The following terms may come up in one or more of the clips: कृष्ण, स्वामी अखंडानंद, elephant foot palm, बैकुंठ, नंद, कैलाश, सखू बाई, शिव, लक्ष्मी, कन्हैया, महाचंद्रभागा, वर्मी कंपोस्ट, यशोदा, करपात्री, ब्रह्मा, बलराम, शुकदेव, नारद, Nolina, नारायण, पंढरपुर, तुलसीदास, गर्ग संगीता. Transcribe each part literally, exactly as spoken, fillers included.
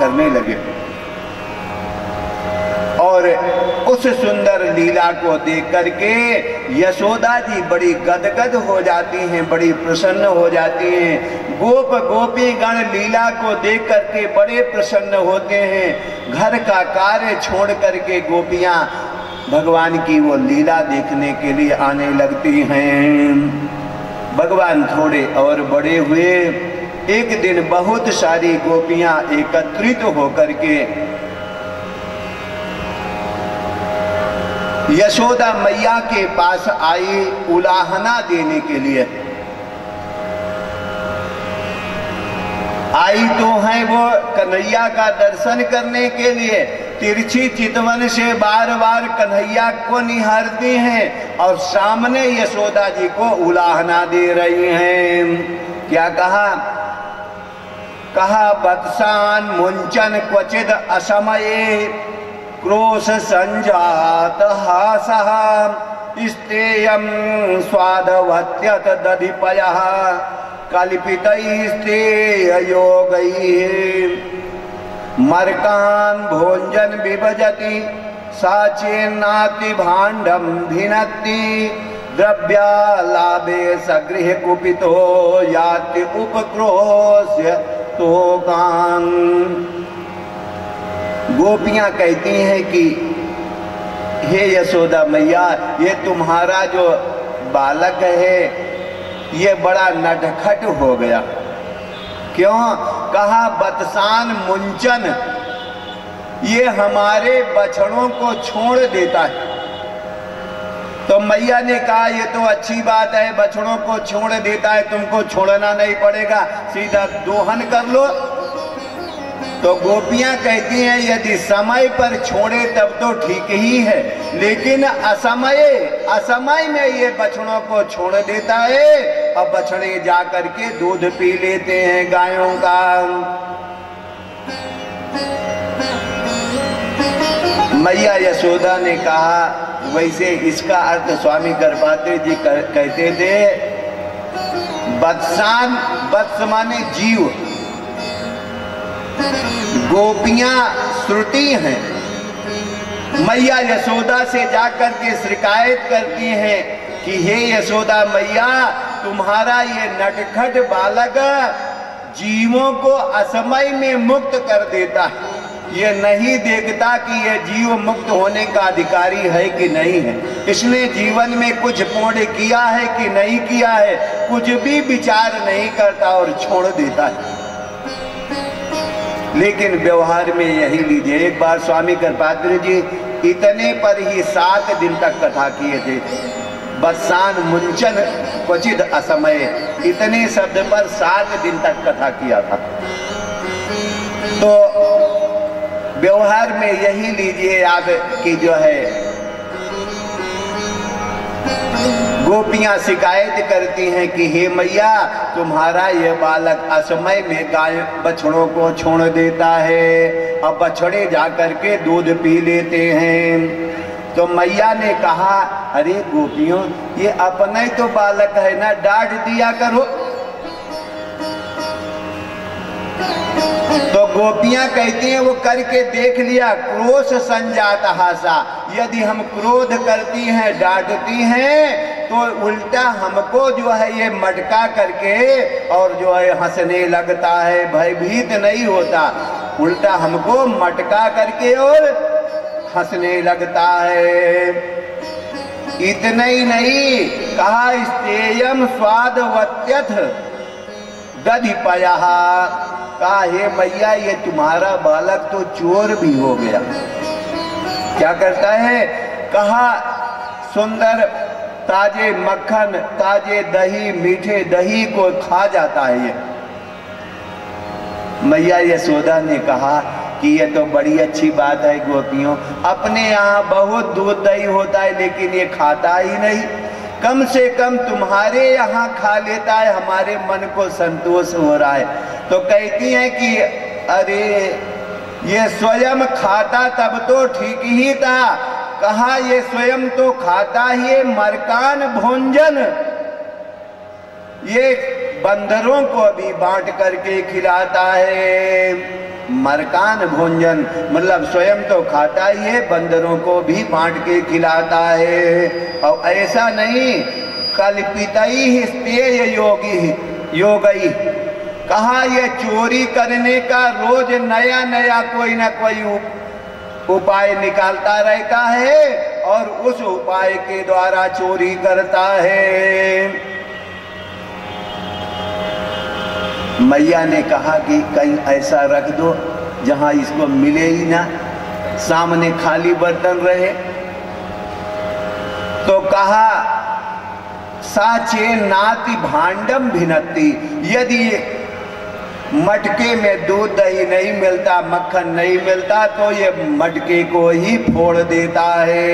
करने लगे और उस सुंदर लीला को देख करके यशोदा जी बड़ी गदगद हो जाती हैं, बड़ी प्रसन्न हो जाती हैं। गोप गोपी गण लीला को देख करके बड़े प्रसन्न होते हैं। घर का कार्य छोड़ करके गोपियां भगवान की वो लीला देखने के लिए आने लगती हैं। भगवान थोड़े और बड़े हुए। एक दिन बहुत सारी गोपियां एकत्रित होकर के यशोदा मैया के पास आई उलाहना देने के लिए। आई तो हैं वो कन्हैया का दर्शन करने के लिए, तिरछी चितवन से बार बार कन्हैया को निहारती हैं और सामने यशोदा जी को उलाहना दे रही हैं। क्या कहा? कहा बत्सान मुंचन क्वचित असमये क्रोश संजात हासः स्तेयं स्वादवत्यत दधिपयः कल्पितैस्तेय योगैः मर्कान भोजन विभजति साचेनाति भाण्डम भिनति द्रव्यालाभे सगृह कुपितो याति उपक्रोश्य तोकान। गोपियां कहती हैं कि हे यशोदा मैया, ये तुम्हारा जो बालक है ये बड़ा नटखट हो गया। क्यों? कहा बत्सान मुंचन, ये हमारे बछड़ों को छोड़ देता है। तो मैया ने कहा ये तो अच्छी बात है, बछड़ों को छोड़ देता है, तुमको छोड़ना नहीं पड़ेगा, सीधा दोहन कर लो। तो गोपियां कहती हैं यदि समय पर छोड़े तब तो ठीक ही है, लेकिन असमय असमय में ये बछड़ों को छोड़ देता है और बछड़े जा करके दूध पी लेते हैं गायों का। मैया यशोदा ने कहा वैसे इसका अर्थ स्वामी करपात्री जी कर, कहते थे बत्सान, बत्स माने जीव। गोपियां श्रुति हैं। मैया यशोदा से जाकर के शिकायत करती हैं कि हे यशोदा मैया, तुम्हारा ये नटखट बालक जीवों को असमय में मुक्त कर देता है, ये नहीं देखता कि ये जीव मुक्त होने का अधिकारी है कि नहीं है, इसने जीवन में कुछ पुण्य किया है कि नहीं किया है, कुछ भी विचार नहीं करता और छोड़ देता है। लेकिन व्यवहार में यही लीजिए, एक बार स्वामी करपात्री जी इतने पर ही सात दिन तक कथा किए थे। बत्सान मुंचन क्वचित असमय, इतने शब्द पर सात दिन तक कथा किया था। तो व्यवहार में यही लीजिए आप कि जो है गोपियां शिकायत करती हैं कि हे मैया, तुम्हारा ये बालक असमय में गाय बछड़ों को छोड़ देता है और बछड़े जा करके दूध पी लेते हैं। तो मैया ने कहा अरे गोपियों, ये अपना ही तो बालक है ना, डांट दिया करो। तो गोपियां कहती हैं वो करके देख लिया, क्रोश संजात हासा, यदि हम क्रोध करती हैं डांटती हैं तो उल्टा हमको जो है ये मटका करके और जो है हंसने लगता है, भयभीत नहीं होता, उल्टा हमको मटका करके और हंसने लगता है। इतना ही नहीं, कहा स्तेयम स्वादवत्यथ दधिपया, कहा हे मैया, ये तुम्हारा बालक तो चोर भी हो गया। क्या करता है? कहा सुंदर ताजे मक्खन, ताजे दही, मीठे दही को खा जाता है ये। मैया यशोदा ने कहा कि ये तो बड़ी अच्छी बात है गोपियों, अपने यहाँ बहुत दूध दही होता है लेकिन ये खाता ही नहीं, कम से कम तुम्हारे यहाँ खा लेता है, हमारे मन को संतोष हो रहा है। तो कहती हैं कि अरे ये स्वयं खाता तब तो ठीक ही था, कहा ये स्वयं तो खाता ही, मरकान भोजन, ये बंदरों को भी बांट करके खिलाता है। मरकान भोजन, मतलब स्वयं तो खाता ही है, बंदरों को भी बांट के खिलाता है। और ऐसा नहीं कल्पिता ही पेय योगी योगी कहा, यह चोरी करने का रोज नया नया कोई ना कोई उपाय निकालता रहता है और उस उपाय के द्वारा चोरी करता है। मैया ने कहा कि कहीं ऐसा रख दो जहां इसको मिले ही ना, सामने खाली बर्तन रहे। तो कहा साचे नाति भांडम भिनती, यदि मटके में दूध दही नहीं मिलता, मक्खन नहीं मिलता, तो ये मटके को ही फोड़ देता है।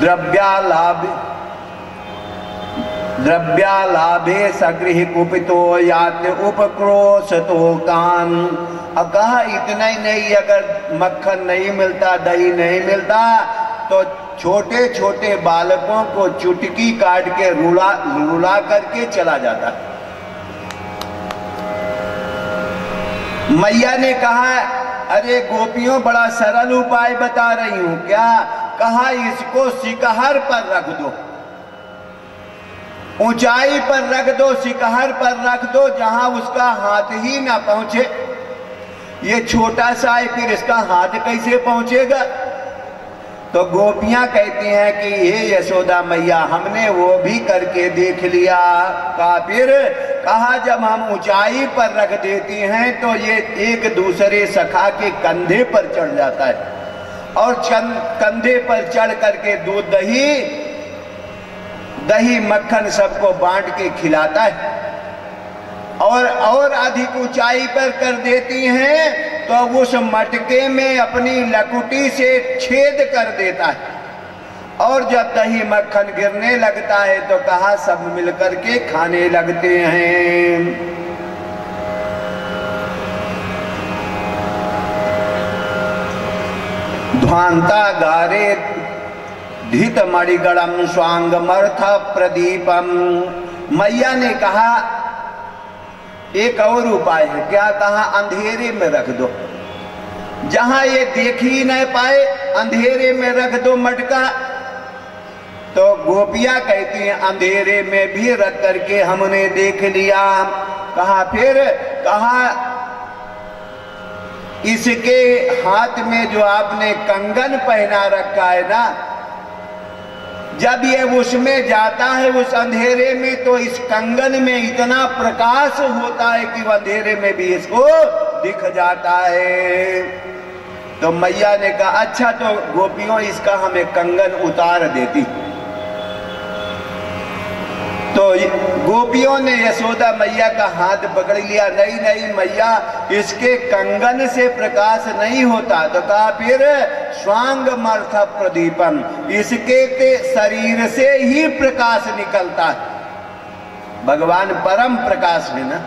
द्रव्यालाभ द्रव्यालाभे सगृह कुपितो यात उपक्रोशतो कान। अब कहा इतना ही नहीं, अगर मक्खन नहीं मिलता, दही नहीं मिलता, तो छोटे छोटे बालकों को चुटकी काट के रुला रुला करके चला जाता। मैया ने कहा अरे गोपियों बड़ा सरल उपाय बता रही हूं क्या? कहा इसको शिकहर पर रख दो, ऊंचाई पर रख दो, शिकहर पर रख दो, जहां उसका हाथ ही ना पहुंचे। ये छोटा सा है, फिर इसका हाथ कैसे पहुंचेगा? तो गोपियां कहती हैं कि हे यशोदा मैया, हमने वो भी करके देख लिया। कहा फिर? कहा जब हम ऊंचाई पर रख देती हैं तो ये एक दूसरे सखा के कंधे पर चढ़ जाता है और कंधे पर चढ़ करके दूध दही दही मक्खन सबको बांट के खिलाता है। और और अधिक ऊंचाई पर कर देती हैं तो उस मटके में अपनी लकुटी से छेद कर देता है और जब दही मक्खन गिरने लगता है तो कहा सब मिलकर के खाने लगते हैं। ध्वांता गारे धित मणिगणम स्वांग मर्थ प्रदीपम। मैया ने कहा एक और उपाय है क्या? कहा अंधेरे में रख दो, जहां ये देख ही न पाए अंधेरे में रख दो मटका। तो गोपियां कहती हैं अंधेरे में भी रख करके हमने देख लिया। कहा फिर? कहा इसके हाथ में जो आपने कंगन पहना रखा है ना, जब ये उसमें जाता है उस अंधेरे में तो इस कंगन में इतना प्रकाश होता है कि अंधेरे में भी इसको दिख जाता है। तो मैया ने कहा अच्छा तो गोपियों इसका हमें कंगन उतार देती। तो गोपियों ने यशोदा मैया का हाथ पकड़ लिया, नहीं नहीं मैया इसके कंगन से प्रकाश नहीं होता। तो कहा फिर? स्वांग मर्थ प्रदीपम, इसके ते शरीर से ही प्रकाश निकलता है, भगवान परम प्रकाश है ना।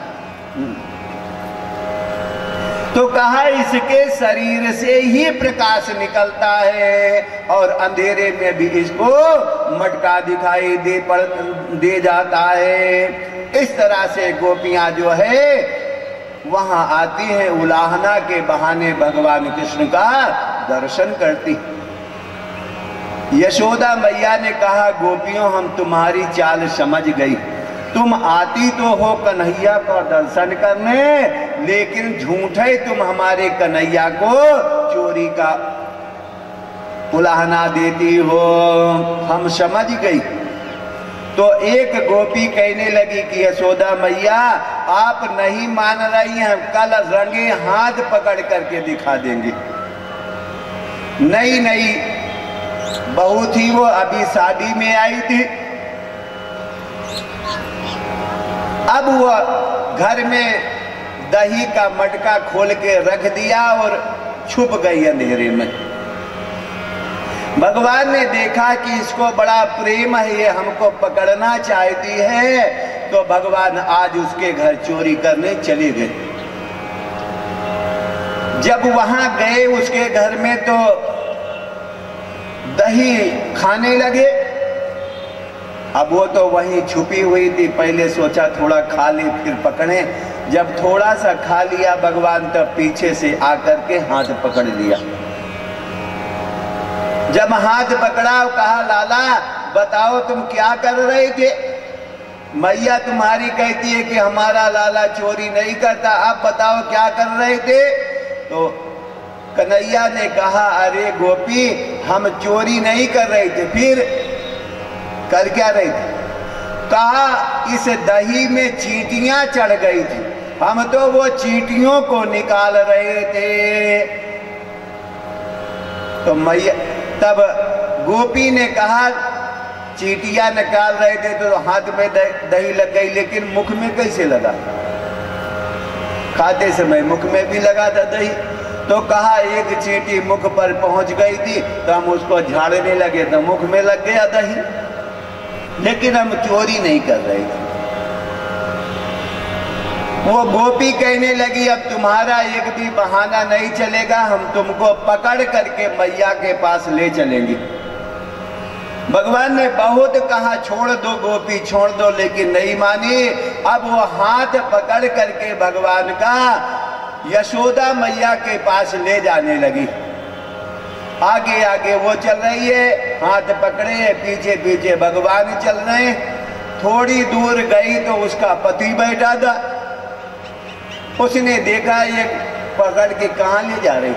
तो कहा इसके शरीर से ही प्रकाश निकलता है और अंधेरे में भी इसको मटका दिखाई दे पड़ दे जाता है। इस तरह से गोपियां जो है वहां आती हैं, उलाहना के बहाने भगवान कृष्ण का दर्शन करती। यशोदा मैया ने कहा गोपियों हम तुम्हारी चाल समझ गई, तुम आती तो हो कन्हैया का दर्शन करने, लेकिन झूठे तुम हमारे कन्हैया को चोरी का उलाहना देती हो, हम समझ गई। तो एक गोपी कहने लगी कि यशोदा मैया आप नहीं मान रही हैं, कल रंगे हाथ पकड़ करके दिखा देंगे। नहीं नहीं बहू थी वो, अभी शादी में आई थी, अब वो घर में दही का मटका खोल के रख दिया और छुप गई अंधेरे में। भगवान ने देखा कि इसको बड़ा प्रेम है, ये हमको पकड़ना चाहती है, तो भगवान आज उसके घर चोरी करने चले गए। जब वहां गए उसके घर में तो दही खाने लगे अब वो तो वहीं छुपी हुई थी, पहले सोचा थोड़ा खा ले फिर पकड़े, जब थोड़ा सा खा लिया भगवान तब पीछे से आकर के हाथ पकड़ लिया। जब हाथ पकड़ा कहा लाला बताओ तुम क्या कर रहे थे, मैया तुम्हारी कहती है कि हमारा लाला चोरी नहीं करता, आप बताओ क्या कर रहे थे। तो कन्हैया ने कहा अरे गोपी हम चोरी नहीं कर रहे थे, फिर कर क्या रहे थे, कहा इस दही में चींटियां चढ़ गई थी, हम तो वो चींटियों को निकाल रहे थे। तो मैया तब गोपी ने कहा चींटियां निकाल रहे थे तो हाथ में दही लग गई, लेकिन मुख में कैसे लगा, खाते समय मुख में भी लगा था दही, तो कहा एक चींटी मुख पर पहुंच गई थी तो हम उसको झाड़ने लगे तो मुख में लग गया दही, लेकिन हम चोरी नहीं कर रहे थे। वो गोपी कहने लगी अब तुम्हारा एक भी बहाना नहीं चलेगा, हम तुमको पकड़ करके मैया के पास ले चलेंगे। भगवान ने बहुत कहा छोड़ दो गोपी छोड़ दो, लेकिन नहीं मानी। अब वो हाथ पकड़ करके भगवान का यशोदा मैया के पास ले जाने लगी, आगे आगे वो चल रही है, हाथ पकड़े है, पीछे पीछे भगवान चल रहे हैं। थोड़ी दूर गई तो उसका पति बैठा था, उसने देखा ये पकड़ के कहाँ ले जा रही,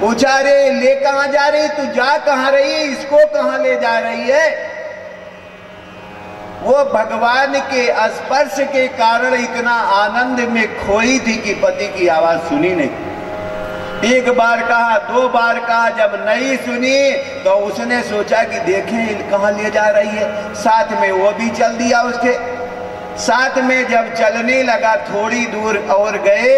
पूछा रे ले कहाँ जा रही, तू जा कहाँ रही है, इसको कहाँ ले जा रही है। वो भगवान के स्पर्श के कारण इतना आनंद में खोई थी कि पति की आवाज सुनी नहीं, एक बार कहा दो बार कहा, जब नहीं सुनी तो उसने सोचा कि देखें कहाँ ले जा रही है, साथ में वो भी चल दिया उसके साथ में। जब चलने लगा थोड़ी दूर और गए,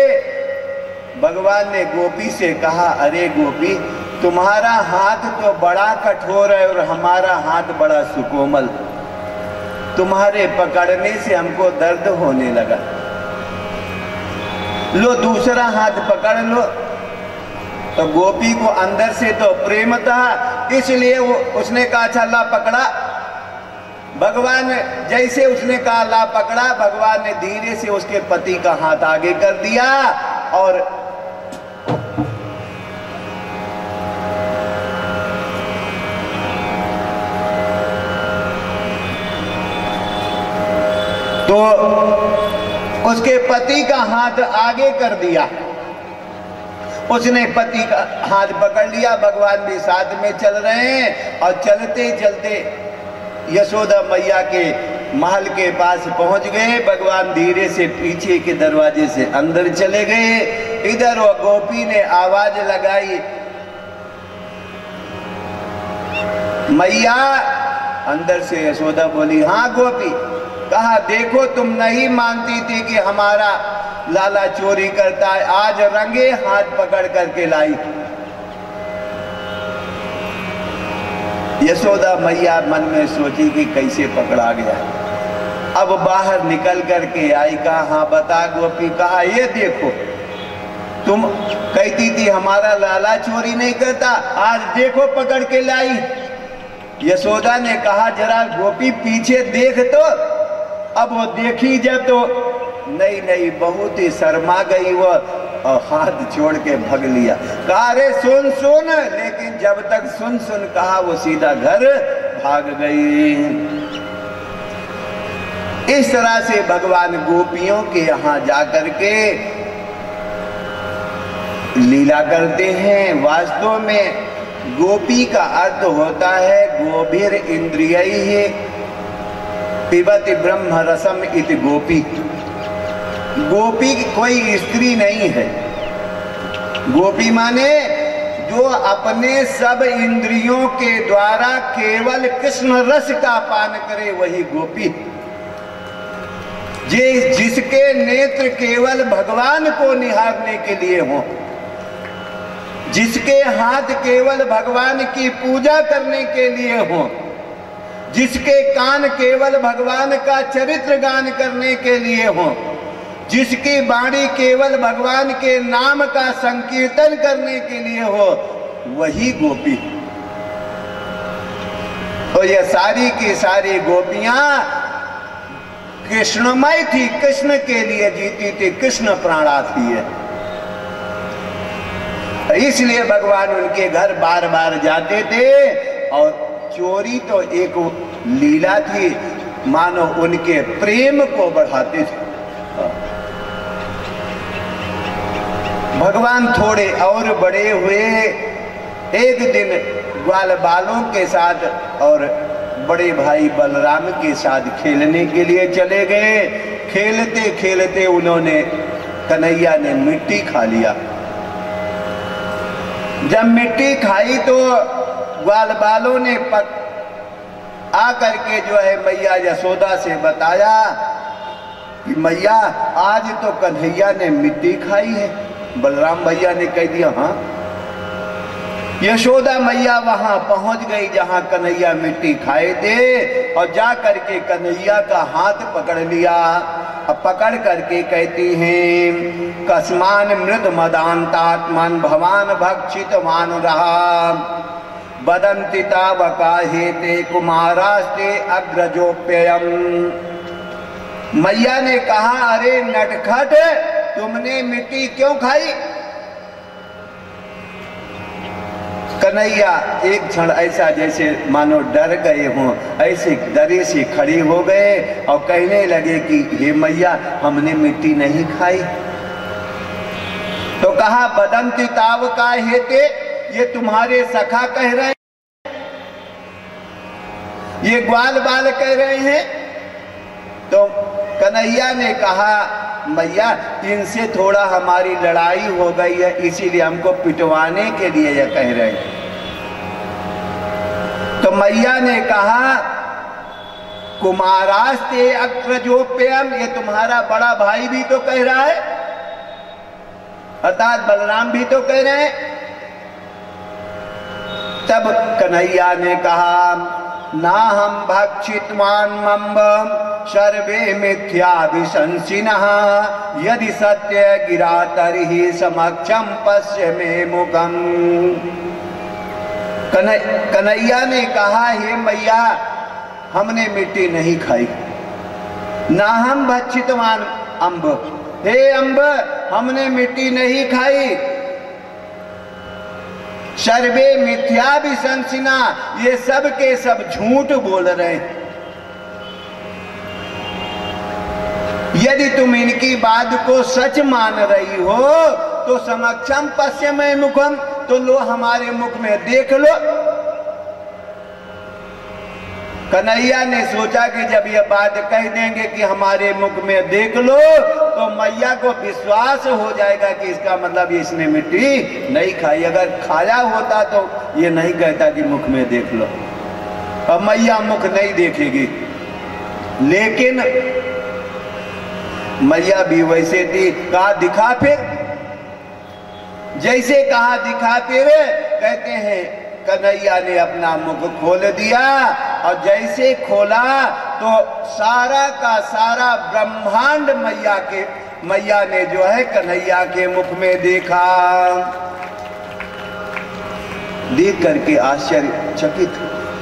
भगवान ने गोपी से कहा अरे गोपी तुम्हारा हाथ तो बड़ा कठोर है और हमारा हाथ बड़ा सुकोमल, तुम्हारे पकड़ने से हमको दर्द होने लगा, लो दूसरा हाथ पकड़ लो। तो गोपी को अंदर से तो प्रेम था, इसलिए वो उसने कहा अच्छा ला पकड़ा। भगवान जैसे उसने कहा ला पकड़ा, भगवान ने धीरे से उसके पति का हाथ आगे कर दिया और तो उसके पति का हाथ आगे कर दिया, उसने पति का हाथ पकड़ लिया, भगवान भी साथ में चल रहे हैं और चलते चलते यशोदा मैया के महल के पास पहुंच गए। भगवान धीरे से पीछे के दरवाजे से अंदर चले गए। इधर वो गोपी ने आवाज लगाई मैया, अंदर से यशोदा बोली हाँ गोपी, कहा देखो तुम नहीं मानती थी कि हमारा लाला चोरी करता है, आज रंगे हाथ पकड़ करके लाई। यशोदा मैया मन में सोची कि कैसे पकड़ा गया। अब बाहर निकल करके आई, कहा हाँ बता गोपी, कहा ये देखो तुम कहती थी हमारा लाला चोरी नहीं करता, आज देखो पकड़ के लाई। यशोदा ने कहा जरा गोपी पीछे देख तो। अब वो देखी जब तो नहीं नहीं बहुत ही शर्मा गई वो और हाथ छोड़ के भग लिया। कहा अरे सुन सुन, लेकिन जब तक सुन सुन कहा वो सीधा घर भाग गई। इस तरह से भगवान गोपियों के यहाँ जाकर के लीला करते हैं। वास्तव में गोपी का अर्थ होता है गोभीर इंद्रियैः पिबति ब्रह्म रसम इति गोपी। गोपी कोई स्त्री नहीं है, गोपी माने जो अपने सब इंद्रियों के द्वारा केवल कृष्ण रस का पान करे वही गोपी। जे जिसके नेत्र केवल भगवान को निहारने के लिए हो, जिसके हाथ केवल भगवान की पूजा करने के लिए हो, जिसके कान केवल भगवान का चरित्र गान करने के लिए हो, जिसकी वाणी केवल भगवान के नाम का संकीर्तन करने के लिए हो, वही गोपी। तो तो ये सारी की सारी गोपियां कृष्णमय थी, कृष्ण के लिए जीती थी, कृष्ण प्राणा थी है। इसलिए भगवान उनके घर बार बार जाते थे। और चोरी तो एक लीला थी, मानो उनके प्रेम को बढ़ाते थे। भगवान थोड़े और बड़े हुए, एक दिन ग्वाल बालों के साथ और बड़े भाई बलराम के साथ खेलने के लिए चले गए। खेलते खेलते उन्होंने, कन्हैया ने मिट्टी खा लिया। जब मिट्टी खाई तो ग्वाल बालों ने पत आकर के जो है मैया यशोदा से बताया कि मैया आज तो कन्हैया ने मिट्टी खाई है। बलराम भैया ने कह दिया हाँ। यशोदा मैया वहां पहुंच गई जहां कन्हैया मिट्टी खाए थे, और जा करके कन्हैया का हाथ पकड़ लिया। अब पकड़ करके कहती हैं, कस्मान मृद मदांतात्मन भवान भक्षित मान रहा बदंतिता वकाहेते कुमारास्ते अग्रजोप्ययम। मैया ने कहा, अरे नटखट, तुमने मिट्टी क्यों खाई? कन्हैया एक क्षण ऐसा जैसे मानो डर गए हों, ऐसे डरे से खड़े हो गए और कहने लगे कि हे मैया, हमने मिट्टी नहीं खाई। तो कहा, बदंती ताव का हेते, ये तुम्हारे सखा कह रहे हैं, ये ग्वाल बाल कह रहे हैं। तो कन्हैया ने कहा, मैया इनसे थोड़ा हमारी लड़ाई हो गई है, इसीलिए हमको पिटवाने के लिए यह कह रहे हैं। तो मैया ने कहा, कुमारास्ते अग्रजोप्यम, ये तुम्हारा बड़ा भाई भी तो कह रहा है, अर्थात बलराम भी तो कह रहे हैं। तब कन्हैया ने कहा, ना हम भक्षितवान मम्बम सर्वे मिथ्याभिशंसिनः यदि सत्य गिरा तर्हि समक्षम पश्य मे मुखम। कन्हैया ने कहा, हे मैया, हमने मिट्टी नहीं खाई। ना हम भक्षितवान अम्ब, हे अम्ब, हमने मिट्टी नहीं खाई। सर्वे मिथ्याभिशंसिना, ये सब के सब झूठ बोल रहे हैं। यदि तुम इनकी बात को सच मान रही हो तो समक्षम पश्यमय मुखम, तो लो हमारे मुख में देख लो। कन्हैया ने सोचा कि जब ये बात कह देंगे कि हमारे मुख में देख लो, तो मैया को विश्वास हो जाएगा कि इसका मतलब इसने मिट्टी नहीं खाई। अगर खाया होता तो ये नहीं कहता कि मुख में देख लो। अब मैया मुख नहीं देखेगी, लेकिन मैया भी वैसे थी। कहा, दिखा फिर। जैसे कहा दिखा फिर, कहते हैं कन्हैया ने अपना मुख खोल दिया। और जैसे खोला तो सारा का सारा ब्रह्मांड मैया के मैया ने जो है कन्हैया के मुख में देखा। देख करके आश्चर्यचकित,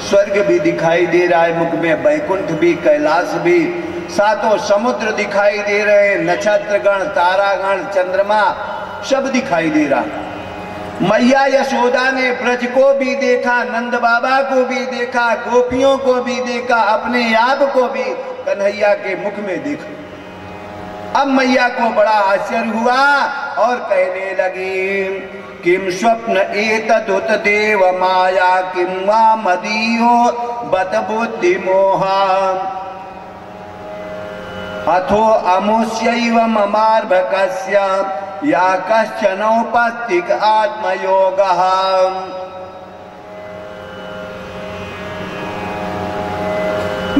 स्वर्ग भी दिखाई दे रहा है मुख में, बैकुंठ भी, कैलाश भी, सातों समुद्र दिखाई दे रहे हैं, नक्षत्रगण, तारागण, चंद्रमा सब दिखाई दे रहा। मैया यशोदा ने ब्रज को भी देखा, नंद बाबा को भी देखा, गोपियों को भी देखा, अपने आप को भी कन्हैया के मुख में देखा। अब मैया को बड़ा आश्चर्य हुआ और कहने लगी, किम स्वप्न एतदुत देव माया किम वा मदीयो बत बुद्धि मोहा अथो अमुष्यैव ममार्भकस्य या कश्चनोपस्थिक आत्मयोगः।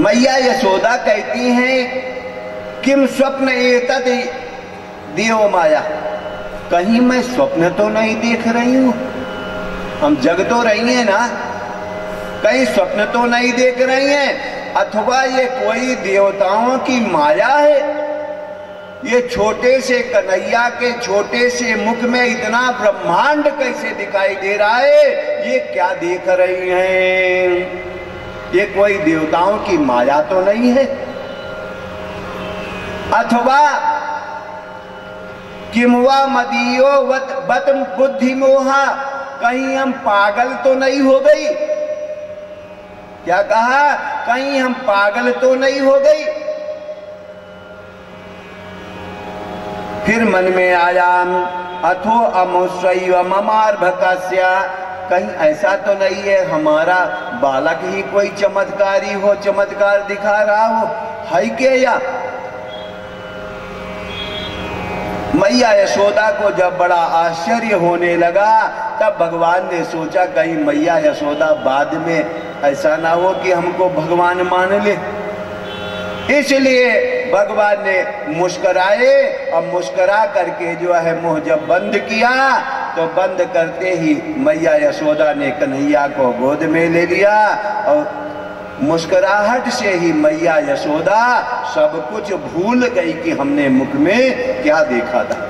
मैया यशोदा कहती हैं, किम स्वप्न एतद् देव माया, कहीं मैं स्वप्न तो नहीं देख रही हूं। हम जग तो रही हैं ना, कहीं स्वप्न तो नहीं देख रही हैं, अथवा ये कोई देवताओं की माया है। ये छोटे से कन्हैया के छोटे से मुख में इतना ब्रह्मांड कैसे दिखाई दे रहा है, ये क्या देख रही हैं। ये कोई देवताओं की माया तो नहीं है, अथवा किमवा मदीयो वत बत बुद्धि मोहा, कहीं हम पागल तो नहीं हो गई। क्या कहा? कहीं हम पागल तो नहीं हो गई। फिर मन में आयाम अथो अमुष्यैव ममार्भकस्य, कहीं ऐसा तो नहीं है हमारा बालक ही कोई चमत्कारी हो, चमत्कार दिखा रहा हो, है क्या? या मैया यशोदा को जब बड़ा आश्चर्य होने लगा, तब भगवान ने सोचा कहीं मैया यशोदा बाद में ऐसा ना हो कि हमको भगवान मान ले, इसलिए भगवान ने मुस्कराए और मुस्करा करके जो है मुंह जब बंद किया, तो बंद करते ही मैया यशोदा ने कन्हैया को गोद में ले लिया और मुस्कराहट से ही मैया यशोदा सब कुछ भूल गई कि हमने मुख में क्या देखा था।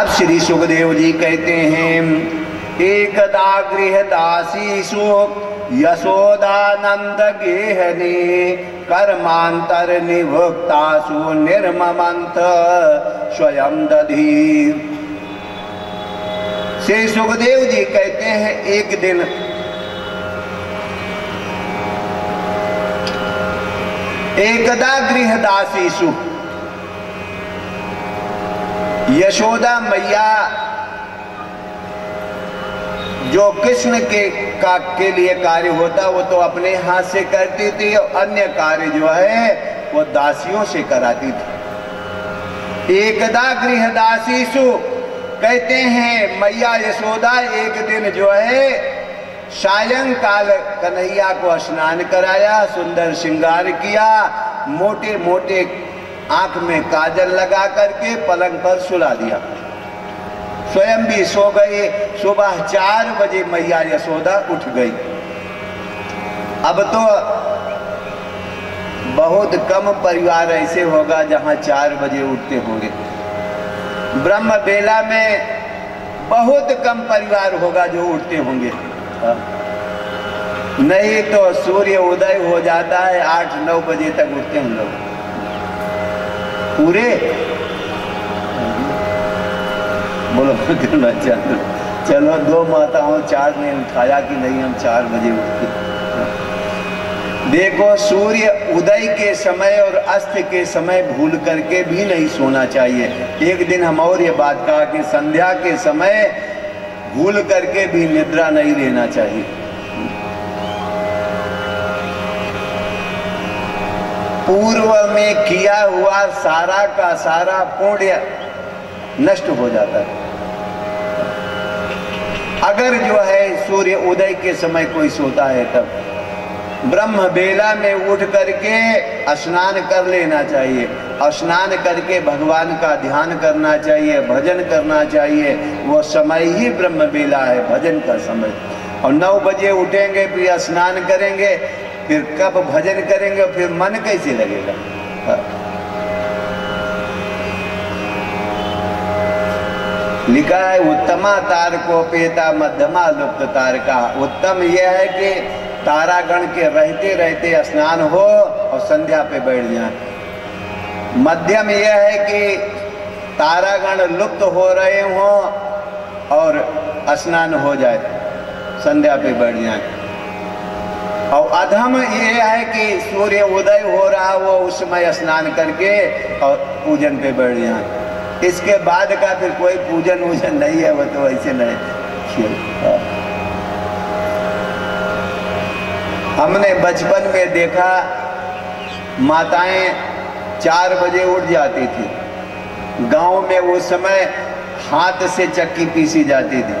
अब श्री शुकदेव जी कहते हैं, एकदा गृहदासीषु यशोदा नंद गेहने कर्मांतर निभुक्तासु निर्ममंत स्वयं दधी। श्री सुखदेव जी कहते हैं, एक दिन एकदा गृहदासीषु यशोदा मैया जो कृष्ण के का के लिए कार्य होता वो तो अपने हाथ से करती थी और अन्य कार्य जो है वो दासियों से कराती थी। एकदा गृहदासीषु कहते हैं मैया यशोदा एक दिन जो है सायंकाल कन्हैया को स्नान कराया, सुंदर श्रृंगार किया, मोटे मोटे आंख में काजल लगा करके पलंग पर सुला दिया, स्वयं भी सो गए। सुबह चार बजे मैया यशोदा उठ गई। अब तो बहुत कम परिवार ऐसे होगा जहां चार बजे उठते होंगे, ब्रह्म बेला में बहुत कम परिवार होगा जो उठते होंगे, नहीं तो सूर्य उदय हो जाता है, आठ नौ बजे तक उठते हैं लोग पूरे। बोलो करना चाहते, चलो दो माताओं चार ने उठाया कि नहीं हम चार बजे उठते। देखो सूर्य उदय के समय और अस्त के समय भूल करके भी नहीं सोना चाहिए। एक दिन हम और ये बात कहा कि संध्या के समय भूल करके भी निद्रा नहीं लेना चाहिए। पूर्व में किया हुआ सारा का सारा पुण्य नष्ट हो जाता है अगर जो है सूर्य उदय के समय कोई सोता है। तब ब्रह्म बेला में उठ करके स्नान कर लेना चाहिए और स्नान करके भगवान का ध्यान करना चाहिए, भजन करना चाहिए। वो समय ही ब्रह्म बेला है भजन का समय। और नौ बजे उठेंगे फिर स्नान करेंगे, फिर कब भजन करेंगे, फिर मन कैसे लगेगा? लिखा है उत्तमा तार को पेता मध्यमा लुप्त तार का। उत्तम यह है कि तारागण के रहते रहते स्नान हो और संध्या पे बैठ जाए। मध्यम यह है कि तारागण लुप्त हो रहे हो और स्नान हो जाए, संध्या पे बैठ जाए। और अधम यह है कि सूर्य उदय हो रहा वो उस समय स्नान करके और पूजन पे बैठ जाए। इसके बाद का फिर कोई पूजन वूजन नहीं है, वो तो ऐसे नहीं। हमने बचपन में देखा माताएं चार बजे उठ जाती थी, गांव में उस समय हाथ से चक्की पीसी जाती थी,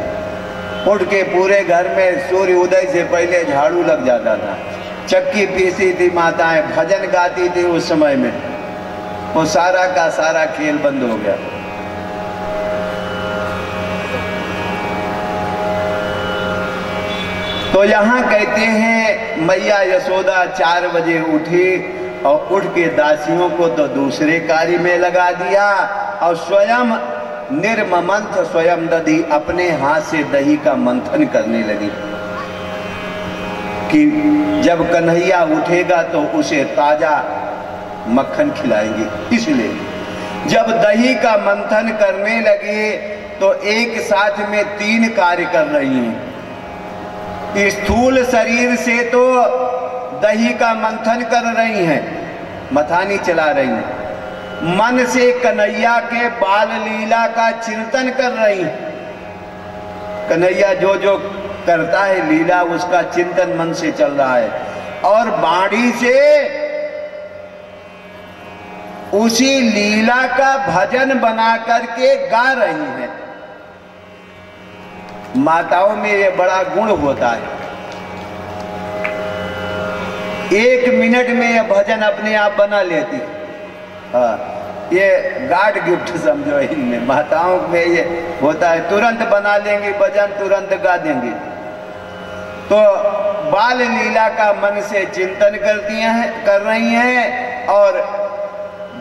उठ के पूरे घर में सूर्य उदय से पहले झाड़ू लग जाता था, चक्की पीसी थी माताएं, भजन गाती थी। उस समय में वो सारा का सारा खेल बंद हो गया। तो यहाँ कहते हैं मैया यशोदा चार बजे उठी और उठ के दासियों को तो दूसरे कार्य में लगा दिया और स्वयं निर्ममंथ स्वयं दधी, अपने हाथ से दही का मंथन करने लगी कि जब कन्हैया उठेगा तो उसे ताजा मक्खन खिलाएंगे। इसलिए जब दही का मंथन करने लगी तो एक साथ में तीन कार्य कर रही हैं। स्थूल शरीर से तो दही का मंथन कर रही हैं, मथानी चला रही हैं, मन से कन्हैया के बाल लीला का चिंतन कर रही। कन्हैया जो जो करता है लीला उसका चिंतन मन से चल रहा है, और बाणी से उसी लीला का भजन बना करके गा रही है। माताओं में ये बड़ा गुण होता है, एक मिनट में यह भजन अपने आप बना लेती। हाँ, ये गॉड गिफ्ट समझो इनमें, माताओं में ये होता है, तुरंत बना लेंगे भजन, तुरंत गा देंगे। तो बाल लीला का मन से चिंतन करती हैं कर रही हैं, और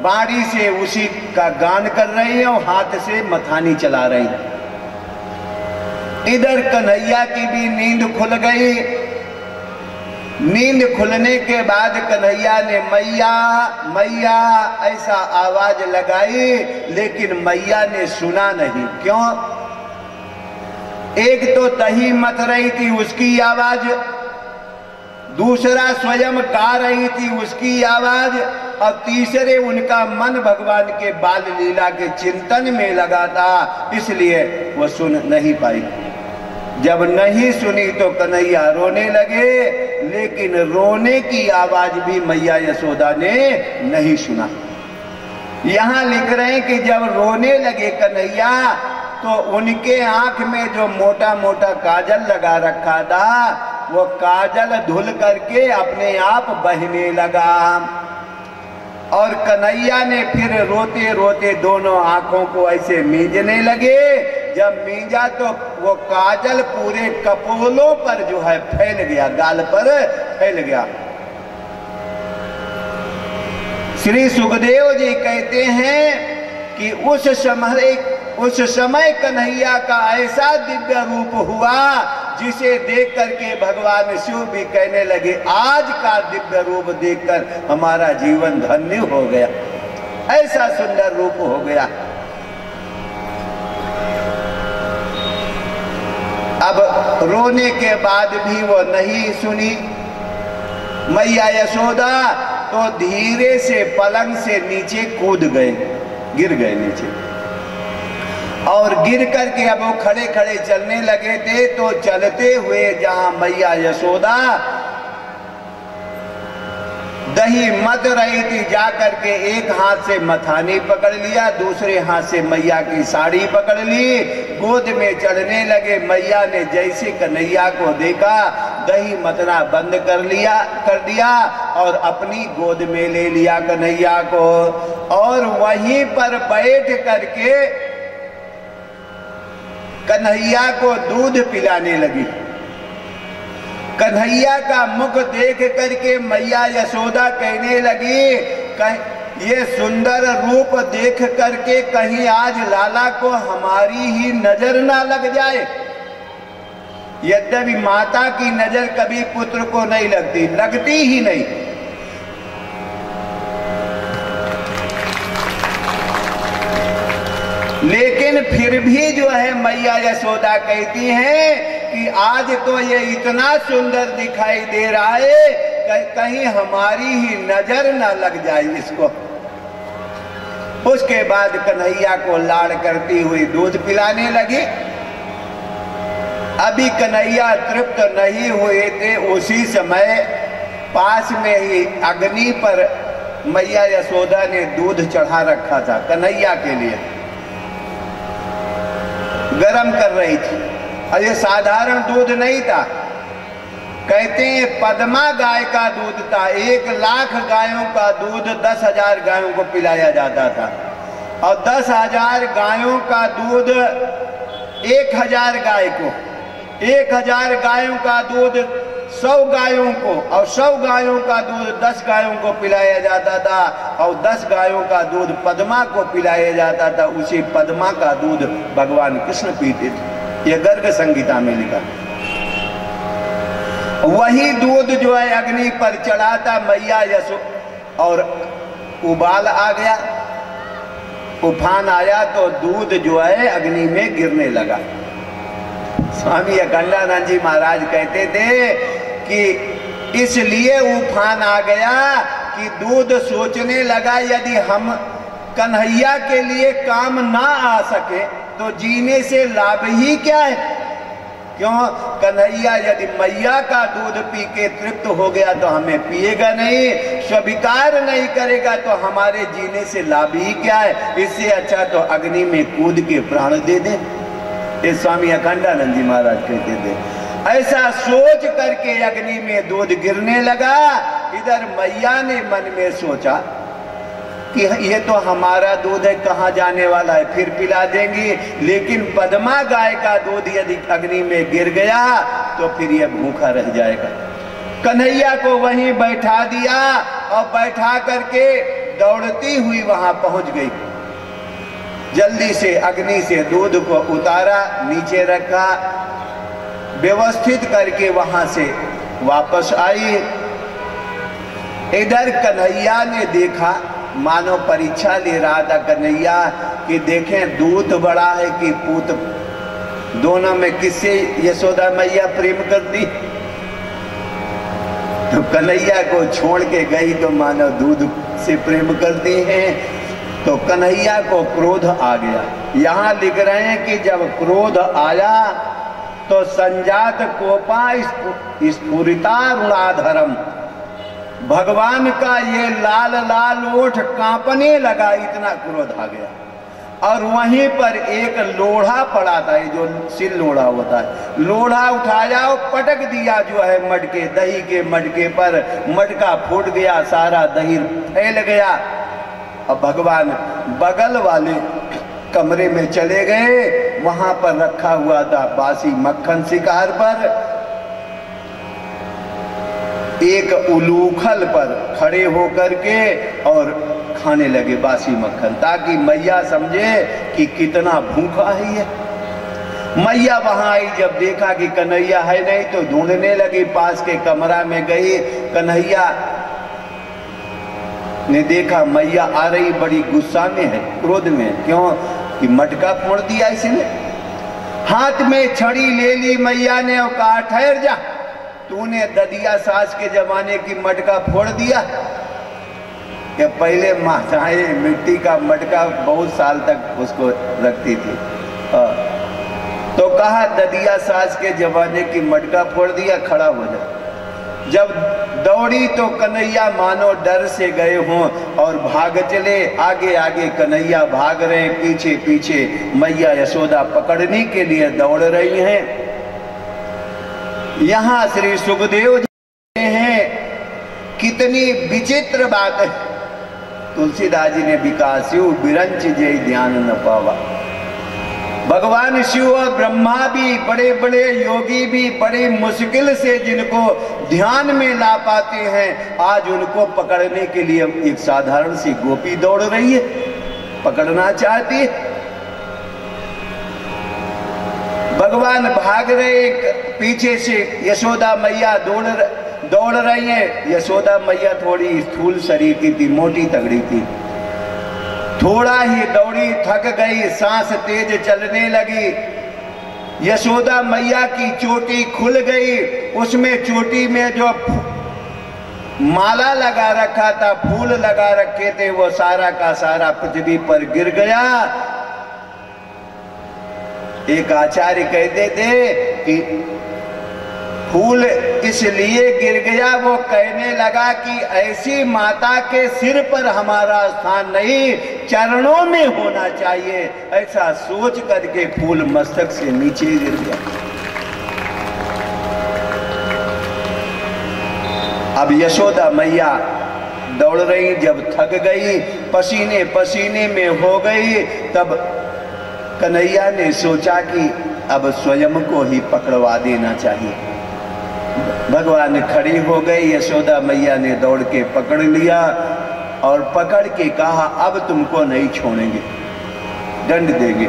बाड़ी से उसी का गान कर रही हैं, और हाथ से मथानी चला रही हैं। इधर कन्हैया की भी नींद खुल गई। नींद खुलने के बाद कन्हैया ने मैया मैया ऐसा आवाज लगाई, लेकिन मैया ने सुना नहीं। क्यों? एक तो दही मथ रही थी उसकी आवाज, दूसरा स्वयं गा रही थी उसकी आवाज, और तीसरे उनका मन भगवान के बाल लीला के चिंतन में लगा था, इसलिए वो सुन नहीं पाई। जब नहीं सुनी तो कन्हैया रोने लगे, लेकिन रोने की आवाज भी मैया यशोदा ने नहीं सुना। यहाँ लिख रहे हैं कि जब रोने लगे कन्हैया तो उनके आंख में जो मोटा मोटा काजल लगा रखा था वो काजल धुल करके अपने आप बहने लगा, और कन्हैया ने फिर रोते रोते दोनों आंखों को ऐसे मींजने लगे। जब मींजा तो वो काजल पूरे कपोलों पर जो है फैल गया, गाल पर फैल गया। श्री शुकदेव जी कहते हैं कि उस समय उस समय कन्हैया का ऐसा दिव्य रूप हुआ जिसे देख करके भगवान शिव भी कहने लगे आज का दिव्य रूप देखकर हमारा जीवन धन्य हो गया, ऐसा सुंदर रूप हो गया। अब रोने के बाद भी वो नहीं सुनी मैया यशोदा, तो धीरे से पलंग से नीचे कूद गए, गिर गए नीचे, और गिर करके अब वो खड़े खड़े चलने लगे थे। तो चलते हुए जहां मैया यशोदा दही मत रही थी, जा करके एक हाथ से मथानी पकड़ लिया, दूसरे हाथ से मैया की साड़ी पकड़ ली, गोद में चढ़ने लगे। मैया ने जैसे कन्हैया को देखा दही मतना बंद कर लिया कर दिया और अपनी गोद में ले लिया कन्हैया को, और वहीं पर बैठ करके कन्हैया को दूध पिलाने लगी। कन्हैया का मुख देख करके मैया यशोदा कहने लगी ये सुंदर रूप देख करके कहीं आज लाला को हमारी ही नजर ना लग जाए। यद्यपि माता की नजर कभी पुत्र को नहीं लगती, लगती ही नहीं। लेकिन फिर भी जो है मैया यशोदा कहती हैं कि आज तो ये इतना सुंदर दिखाई दे रहा है कहीं हमारी ही नजर ना लग जाए इसको। उसके बाद कन्हैया को लाड़ करती हुई दूध पिलाने लगी। अभी कन्हैया तृप्त नहीं हुए थे, उसी समय पास में ही अग्नि पर मैया यशोदा ने दूध चढ़ा रखा था, कन्हैया के लिए गरम कर रही थी। ये साधारण दूध नहीं था, कहते हैं पद्मा गाय का दूध था। एक लाख गायों का दूध दस हजार गायों को पिलाया जाता था, और दस हजार गायों का दूध एक हजार गाय को, एक हजार गायों का दूध सौ गायों को और सौ गायों का दूध दस गायों को पिलाया जाता था और दस गायों का दूध पद्मा को पिलाया जाता था। उसी पद्मा का दूध भगवान कृष्ण पीते थे, यह गर्ग संगीता में लिखा। वही दूध जो है अग्नि पर चढ़ा था मैया यशो, और उबाल आ गया, उफान आया तो दूध जो है अग्नि में गिरने लगा। स्वामी अखंडानंद जी महाराज कहते थे कि इसलिए उफान आ गया कि दूध सोचने लगा यदि हम कन्हैया के लिए काम ना आ सके तो जीने से लाभ ही क्या है। क्यों? कन्हैया यदि मैया का दूध पी के तृप्त हो गया तो हमें पिएगा नहीं, स्वीकार नहीं करेगा तो हमारे जीने से लाभ ही क्या है। इससे अच्छा तो अग्नि में कूद के प्राण दे दे। ये स्वामी अखंडानंद जी महाराज कहते थे। ऐसा सोच करके अग्नि में दूध गिरने लगा। इधर मैया ने मन में सोचा कि ये तो हमारा दूध है, कहाँ जाने वाला है, फिर पिला देंगी। लेकिन पद्मा गाय का दूध यदि अग्नि में गिर गया तो फिर यह भूखा रह जाएगा। कन्हैया को वहीं बैठा दिया और बैठा करके दौड़ती हुई वहां पहुंच गई। जल्दी से अग्नि से दूध को उतारा, नीचे रखा, व्यवस्थित करके वहां से वापस आई। इधर कन्हैया ने देखा, मानो परीक्षा ले रहा था कन्हैया कि देखें दूध बड़ा है कि पूत, दोनों में किससे यशोदा मैया प्रेम करती। तो कन्हैया को छोड़ के गई तो मानो दूध से प्रेम करती हैं। तो कन्हैया को क्रोध आ गया। यहाँ लिख रहे हैं कि जब क्रोध आया तो संजात कोपा स्फुरितारुणाधरम, भगवान का ये लाल लाल ओठ कांपने लगा, इतना क्रोध आ गया। और वहीं पर एक लोढ़ा पड़ा था, ये जो सिल लोढ़ा होता है, लोढ़ा उठाया और पटक दिया जो है मटके, दही के मटके पर। मटका फूट गया, सारा दही फैल गया। अब भगवान बगल वाले कमरे में चले गए, वहां पर रखा हुआ था बासी मक्खन शिकार पर, एक उलूखल पर खड़े होकर के और खाने लगे बासी मक्खन, ताकि मैया समझे कि कितना भूखा है ये। मैया वहां आई, जब देखा कि कन्हैया है नहीं तो ढूंढने लगी, पास के कमरा में गई। कन्हैया ने देखा मैया आ रही, बड़ी गुस्सा में है, क्रोध में। क्यों कि मटका फोड़ दिया इसने। हाथ में छड़ी ले ली मैया ने और कहा ठहर जा, तूने ददिया सास के जमाने की मटका फोड़ दिया। या पहले माताएं मिट्टी का मटका बहुत साल तक उसको रखती थी। तो कहा ददिया सास के जमाने की मटका फोड़ दिया, खड़ा हो जा। जब दौड़ी तो कन्हैया मानो डर से गए हों और भाग चले। आगे आगे कन्हैया भाग रहे, पीछे पीछे मैया यशोदा पकड़ने के लिए दौड़ रही हैं। यहाँ श्री शुकदेव जी हैं, कितनी विचित्र बात है। तुलसीदास जी ने विकासियो बिरंच जय ध्यान न पावा। भगवान शिव और ब्रह्मा भी, बड़े बड़े योगी भी बड़ी मुश्किल से जिनको ध्यान में ला पाते हैं, आज उनको पकड़ने के लिए एक साधारण सी गोपी दौड़ रही है, पकड़ना चाहती है। भगवान भाग रहे, पीछे से यशोदा मैया दौड़ दौड़ रही है। यशोदा मैया थोड़ी स्थूल शरीर की थी, मोटी तगड़ी थी। थोड़ा ही दौड़ी, थक गई, सांस तेज चलने लगी। यशोदा मैया की चोटी खुल गई, उसमें चोटी में जो माला लगा रखा था, फूल लगा रखे थे, वो सारा का सारा पृथ्वी पर गिर गया। एक आचार्य कहते थे कि फूल इसलिए गिर गया, वो कहने लगा कि ऐसी माता के सिर पर हमारा स्थान नहीं, चरणों में होना चाहिए। ऐसा सोच करके फूल मस्तक से नीचे गिर गया। अब यशोदा मैया दौड़ रही, जब थक गई, पसीने पसीने में हो गई, तब कन्हैया ने सोचा कि अब स्वयं को ही पकड़वा देना चाहिए। भगवान खड़ी हो गए, यशोदा मैया ने दौड़ के पकड़ लिया और पकड़ के कहा अब तुमको नहीं छोड़ेंगे, दंड देंगे।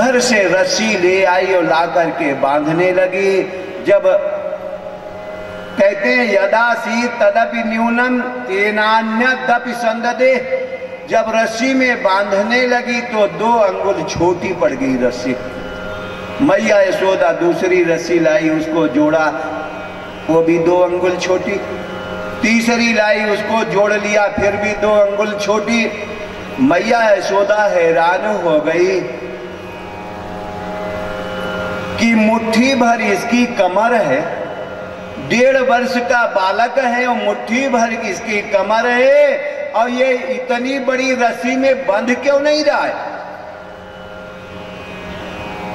घर से रस्सी ले आई और ला करके बांधने लगी। जब कहते यदासी तदपि न्यूनम तेनान्यदपि संददे, जब रस्सी में बांधने लगी तो दो अंगुल छोटी पड़ गई रस्सी। मैया यशोदा दूसरी रस्सी लाई, उसको जोड़ा, वो भी दो अंगुल छोटी। तीसरी लाई, उसको जोड़ लिया, फिर भी दो अंगुल छोटी। मैया यशोदा हैरान हो गई कि मुट्ठी भर इसकी कमर है, डेढ़ वर्ष का बालक है और मुट्ठी भर इसकी कमर है, और ये इतनी बड़ी रस्सी में बंध क्यों नहीं रहा है।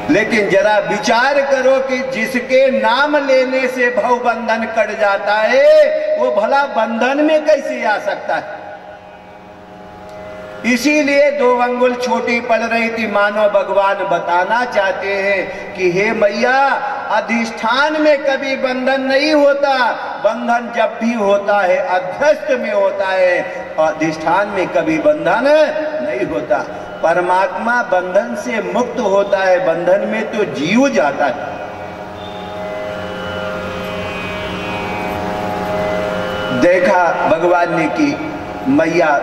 लेकिन जरा विचार करो कि जिसके नाम लेने से भव बंधन कट जाता है वो भला बंधन में कैसे आ सकता है। इसीलिए दो अंगुल छोटी पड़ रही थी। मानो भगवान बताना चाहते हैं कि हे मैया, अधिष्ठान में कभी बंधन नहीं होता, बंधन जब भी होता है अध्यस्त में होता है, अधिष्ठान में कभी बंधन नहीं होता। परमात्मा बंधन से मुक्त होता है, बंधन में तो जीव जाता है। देखा भगवान ने कि मैया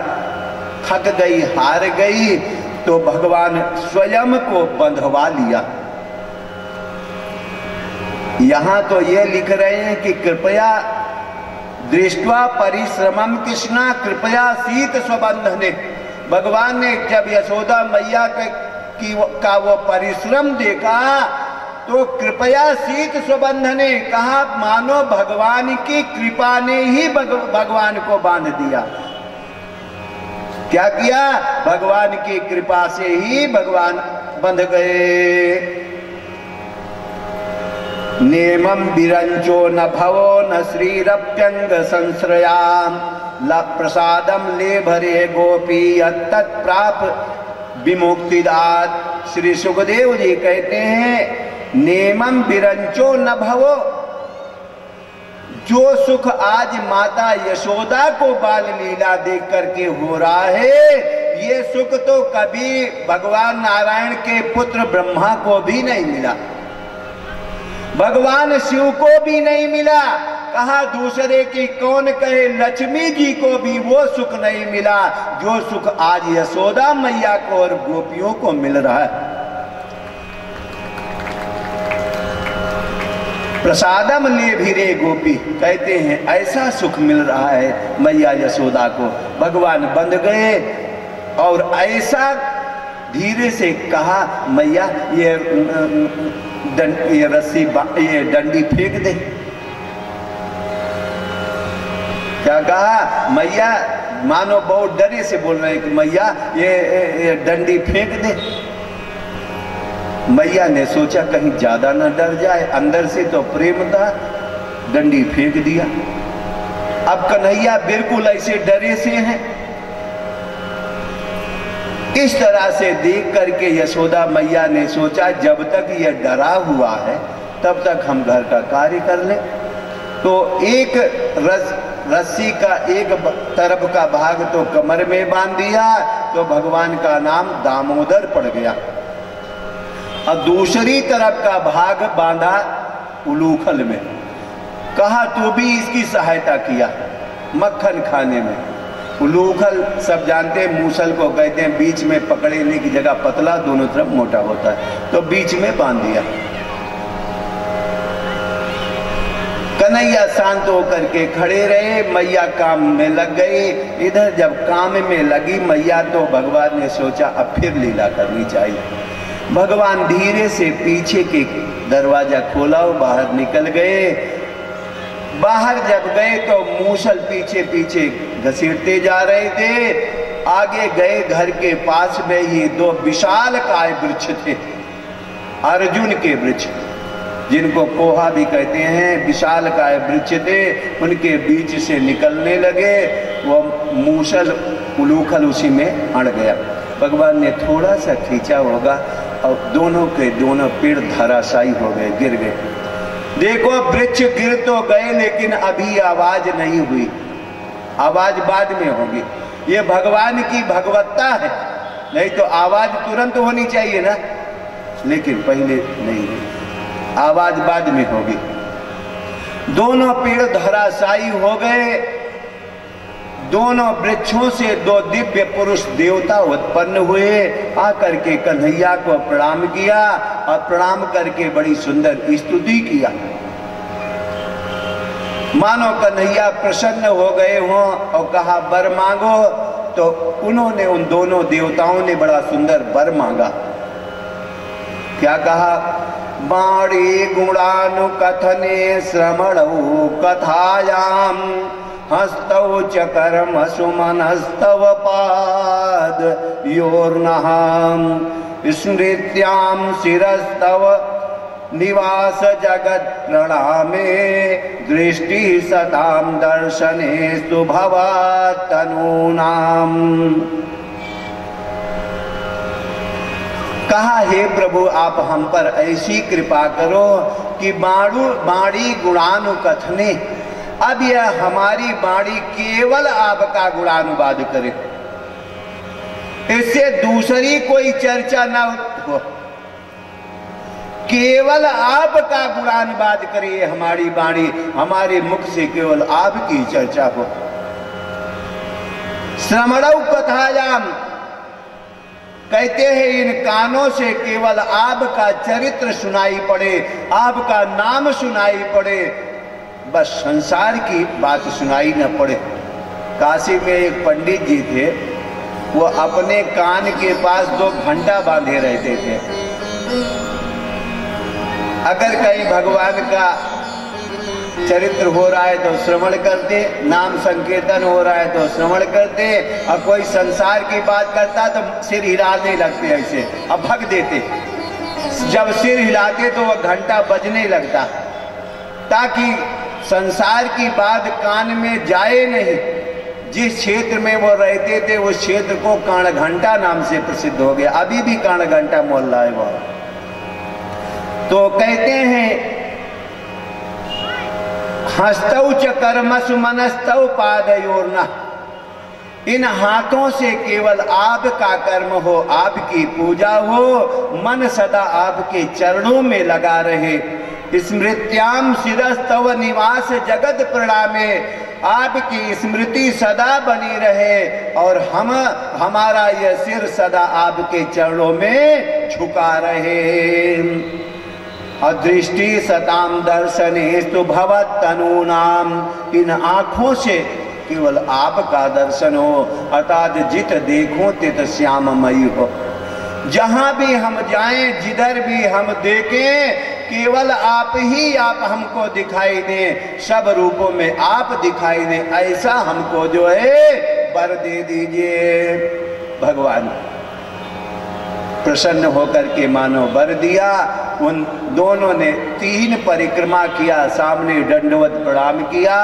थक गई, हार गई, तो भगवान स्वयं को बंधवा लिया। यहां तो यह लिख रहे हैं कि कृपया दृष्ट्वा परिश्रमम कृष्णा कृपया सीत स्वबंधने। भगवान ने जब यशोदा मैया की का वो परिश्रम देखा तो कृपया सीत स्वबंधने कहा, मानो भगवान की कृपा ने ही भगवान को बांध दिया। क्या किया, भगवान की कृपा से ही भगवान बंध गए। नेमं विरंचो न भवो न श्रीरप्यंग संश्रयाम प्रसादम ले भरे गोपी अतत् प्राप्त विमुक्तिदात। श्री शुकदेव जी कहते हैं नेमं विरंचो न भवो, जो सुख आज माता यशोदा को बाल लीला देख करके हो रहा है, ये सुख तो कभी भगवान नारायण के पुत्र ब्रह्मा को भी नहीं मिला, भगवान शिव को भी नहीं मिला। कहा दूसरे की कौन कहे, लक्ष्मी जी को भी वो सुख नहीं मिला जो सुख आज यशोदा मैया को और गोपियों को मिल रहा है। प्रसादम ले भिरे गोपी, कहते हैं ऐसा सुख मिल रहा है मैया यशोदा को। भगवान बंध गए और ऐसा धीरे से कहा मैया ये ये रस्सी ये डंडी फेंक दे। क्या कहा मैया, मानो बहुत डरे से बोल रहे कि मैया ये, ये डंडी फेंक दे। मैया ने सोचा कहीं ज्यादा ना डर जाए, अंदर से तो प्रेम था, डंडी फेंक दिया। अब कन्हैया बिल्कुल ऐसे डरे से हैं। इस तरह से देख करके यशोदा मैया ने सोचा जब तक यह डरा हुआ है तब तक हम घर का कार्य कर लें। तो एक रस रस्सी का एक तरफ का भाग तो कमर में बांध दिया तो भगवान का नाम दामोदर पड़ गया, और दूसरी तरफ का भाग बांधा उलूखल में। कहा तू भी इसकी सहायता किया मक्खन खाने में। उलूखल सब जानते हैं, मूसल को कहते हैं, बीच में पकड़ने की जगह पतला, दोनों तरफ मोटा होता है, तो बीच में बांध दिया। कन्हैया शांत होकर के खड़े रहे, मैया काम में लग गई। इधर जब काम में लगी मैया तो भगवान ने सोचा अब फिर लीला करनी चाहिए। भगवान धीरे से पीछे के दरवाजा खोला और बाहर निकल गए। बाहर जब गए तो मूसल पीछे पीछे घसीटते जा रहे थे। आगे गए, घर के पास में ही दो विशाल काय वृक्ष थे, अर्जुन के वृक्ष, जिनको पोहा भी कहते हैं। विशाल काय वृक्ष थे, उनके बीच से निकलने लगे। वो मूसल उलूखल उसी में अड़ गया। भगवान ने थोड़ा सा खींचा होगा और दोनों के दोनों पेड़ धराशायी हो गए, गिर गए। देखो वृक्ष गिर तो गए लेकिन अभी आवाज नहीं हुई, आवाज बाद में होगी। ये भगवान की भगवत्ता है, नहीं तो आवाज तुरंत होनी चाहिए ना, लेकिन पहले नहीं हुई, आवाज बाद में होगी। दोनों पेड़ धराशायी हो गए, दोनों वृक्षों से दो दिव्य पुरुष देवता उत्पन्न हुए, आकर के कन्हैया को प्रणाम किया और प्रणाम करके बड़ी सुंदर स्तुति किया, मानो कन्हैया प्रसन्न हो गए हों, और कहा वर मांगो, तो उन्होंने उन दोनों देवताओं ने बड़ा सुंदर वर मांगा। क्या कहा? बाणी गुणानु कथने श्रमणौ कथायाम हस्तौ च कर्म सुमनस्तव पाद योर्नहं स्मृत्यां शिरस्तव निवास जगत प्रणामे दृष्टि सतां दर्शने सुभवतनूनाम। कहा हे प्रभु आप हम पर ऐसी कृपा करो कि बाणु बाणी गुणानुकथने, अब यह हमारी वाणी केवल आपका गुणानुवाद करे, इससे दूसरी कोई चर्चा ना हो, केवल आपका गुणानुवाद करिए, हमारी वाणी हमारे मुख से केवल आपकी चर्चा हो। श्रमणौ कथायाम कहते हैं इन कानों से केवल आपका चरित्र सुनाई पड़े, आपका नाम सुनाई पड़े, बस संसार की बात सुनाई न पड़े। काशी में एक पंडित जी थे, वो अपने कान के पास दो घंटा बांधे रहते थे। अगर कहीं भगवान का चरित्र हो रहा है तो श्रवण करते, नाम संकीर्तन हो रहा है तो श्रवण करते, और कोई संसार की बात करता तो सिर हिलाने लगते, ऐसे अब भग देते। जब सिर हिलाते तो वह घंटा बजने लगता, ताकि संसार की बात कान में जाए नहीं। जिस क्षेत्र में वो रहते थे उस क्षेत्र को कान घंटा नाम से प्रसिद्ध हो गया, अभी भी कान घंटा मोहल्ला है वह। तो कहते हैं हस्तौ च कर्मसु मनस्तौ पादयोर्नः, इन हाथों से केवल आपका कर्म हो, आपकी पूजा हो, मन सदा आपके चरणों में लगा रहे, स्मृत्याम शिरस्तव निवास जगत प्रणामे, आपकी स्मृति सदा बनी रहे और हम हमारा यह सिर सदा आपके चरणों में झुका रहे। और दृष्टि सताम दर्शनेस्तु भवतनूनाम, इन आँखों से केवल आपका दर्शन हो, अर्थात जित देखो तित श्याममयी हो। जहाँ भी हम जाएं, जिधर भी हम देखें, केवल आप ही आप हमको दिखाई दें, सब रूपों में आप दिखाई दें, ऐसा हमको जो है वर दे दीजिए। भगवान प्रसन्न होकर के मानो वर दिया। उन दोनों ने तीन परिक्रमा किया, सामने दंडवत प्रणाम किया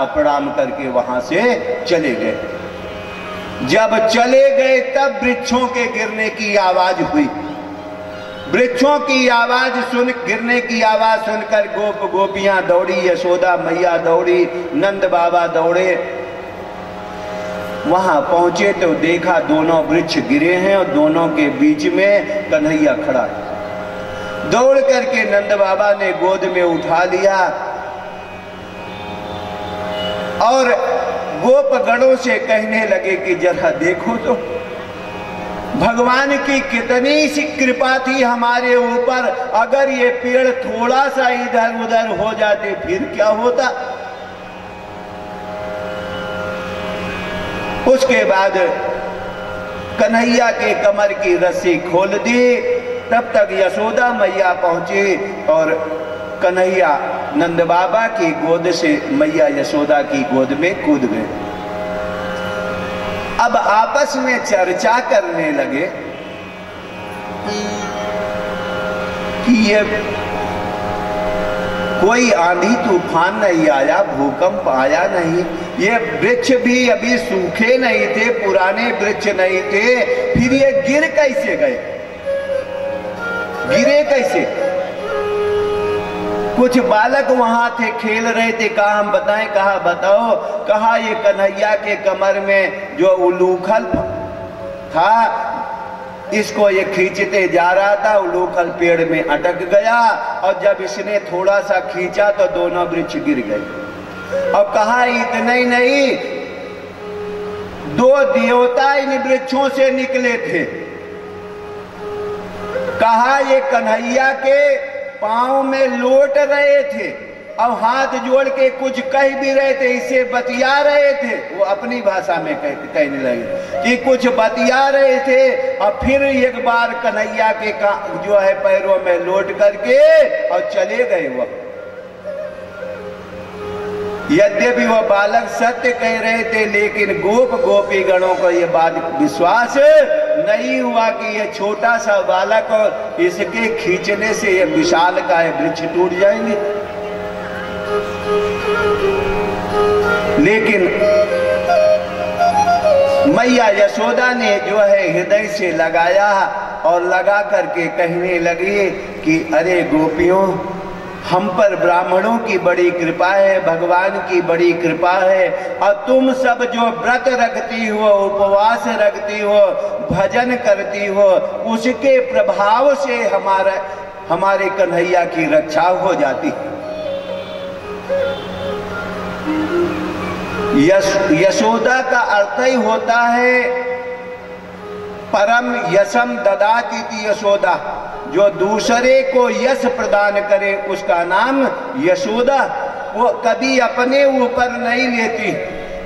और प्रणाम करके वहाँ से चले गए। जब चले गए तब वृक्षों के गिरने की आवाज हुई। वृक्षों की आवाज सुन गिरने की आवाज सुनकर गोप गोपियां दौड़ी, यशोदा मैया दौड़ी, नंद बाबा दौड़े। वहां पहुंचे तो देखा दोनों वृक्ष गिरे हैं और दोनों के बीच में कन्हैया खड़ा है। दौड़ करके नंद बाबा ने गोद में उठा लिया और गोप गणों से कहने लगे कि जरा देखो तो भगवान की कितनी सी कृपा थी हमारे ऊपर, अगर ये पेड़ थोड़ा सा इधर उधर हो जाते फिर क्या होता। उसके बाद कन्हैया के कमर की रस्सी खोल दी। तब तक यशोदा मैया पहुंची और कन्हैया नंद बाबा की गोद से मैया यशोदा की गोद में कूद गए। अब आपस में चर्चा करने लगे कि ये कोई आंधी तूफान नहीं आया, भूकंप आया नहीं, ये वृक्ष भी अभी सूखे नहीं थे, पुराने वृक्ष नहीं थे, फिर ये गिर कैसे गए, गिरे कैसे। कुछ बालक वहां थे, खेल रहे थे। कहा हम बताएं, कहा बताओ। कहा ये कन्हैया के कमर में जो उलूखल था इसको ये खींचते जा रहा था, उलूखल पेड़ में अटक गया और जब इसने थोड़ा सा खींचा तो दोनों वृक्ष गिर गए। अब कहा इतना ही नहीं, दो देवता इन वृक्षों से निकले थे। कहा ये कन्हैया के पांव में लोट रहे थे और हाथ जोड़ के कुछ कह भी रहे थे, इसे बतिया रहे थे। वो अपनी भाषा में कहते कहने लगे कि कुछ बतिया रहे थे। और फिर एक बार कन्हैया के का जो है पैरों में लोट करके और चले गए। वो यद्यपि वह बालक सत्य कह रहे थे लेकिन गोप गोपी गणों को यह बात विश्वास नहीं हुआ कि यह छोटा सा बालक और इसके खींचने से यह विशाल का वृक्ष टूट जाएंगे। लेकिन मैया यशोदा ने जो है हृदय से लगाया और लगा करके कहने लगी कि अरे गोपियों, हम पर ब्राह्मणों की बड़ी कृपा है, भगवान की बड़ी कृपा है। और तुम सब जो व्रत रखती हो, उपवास रखती हो, भजन करती हो, उसके प्रभाव से हमारा हमारे कन्हैया की रक्षा हो जाती है। यश यशोदा का अर्थ ही होता है परम यशम ददाति इति यशोदा, जो दूसरे को यश प्रदान करे उसका नाम यशोदा। वो कभी अपने ऊपर नहीं लेती।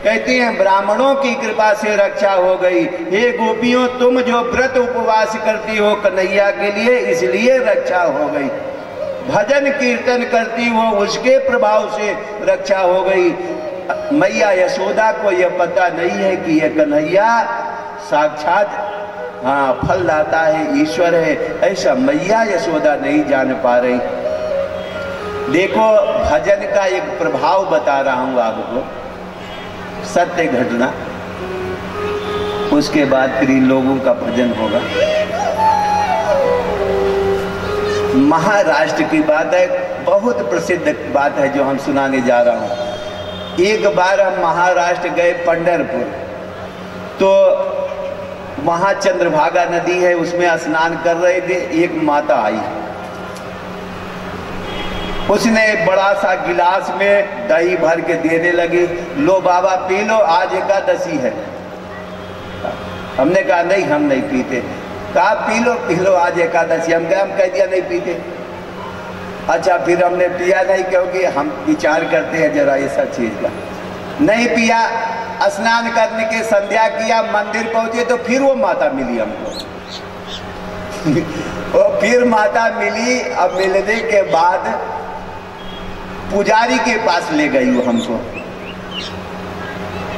कहती हैं ब्राह्मणों की कृपा से रक्षा हो गई, हे गोपियों तुम जो व्रत उपवास करती हो कन्हैया के लिए इसलिए रक्षा हो गई, भजन कीर्तन करती हो उसके प्रभाव से रक्षा हो गई। मैया यशोदा को यह पता नहीं है कि यह कन्हैया साक्षात हाँ फल दाता है, ईश्वर है। ऐसा मैया यशोदा नहीं जान पा रही। देखो भजन का एक प्रभाव बता रहा हूं आपको, सत्य घटना। उसके बाद तीन लोगों का भजन होगा। महाराष्ट्र की बात है, बहुत प्रसिद्ध बात है जो हम सुनाने जा रहा हूं। एक बार हम महाराष्ट्र गए पंढरपुर, तो महाचंद्रभागा नदी है, उसमें स्नान कर रहे थे। एक माता आई, उसने बड़ा सा गिलास में दही भर के देने लगी, लो बाबा पी लो, आज एकादशी है। हमने कहा नहीं हम नहीं पीते। कहा पी लो पी लो, आज एकादशी। हम कह हम कह दिया नहीं पीते। अच्छा फिर हमने पिया नहीं, क्योंकि हम विचार करते हैं जरा ऐसा चीज का। नहीं पिया, स्नान करने के संध्या किया, मंदिर पहुंचे तो फिर वो माता मिली हमको। और फिर माता मिली, अब मिलने के बाद पुजारी के पास ले गई वो हमको।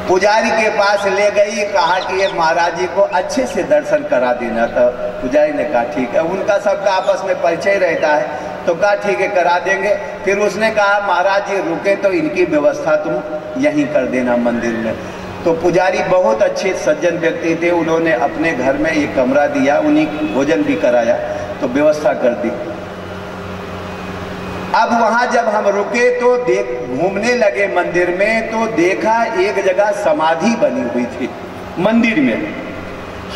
पुजारी के पास ले गई, कहा कि ये महाराज जी को अच्छे से दर्शन करा देना था। पुजारी ने कहा ठीक है, उनका सबका आपस में परिचय रहता है, तो कहा ठीक है करा देंगे। फिर उसने कहा महाराज जी रुके तो इनकी व्यवस्था तुम यहीं कर देना मंदिर में। तो पुजारी बहुत अच्छे सज्जन व्यक्ति थे, उन्होंने अपने घर में एक कमरा दिया, उन्हीं भोजन भी कराया, तो व्यवस्था कर दी। अब वहां जब हम रुके तो देख घूमने लगे मंदिर में, तो देखा एक जगह समाधि बनी हुई थी मंदिर में।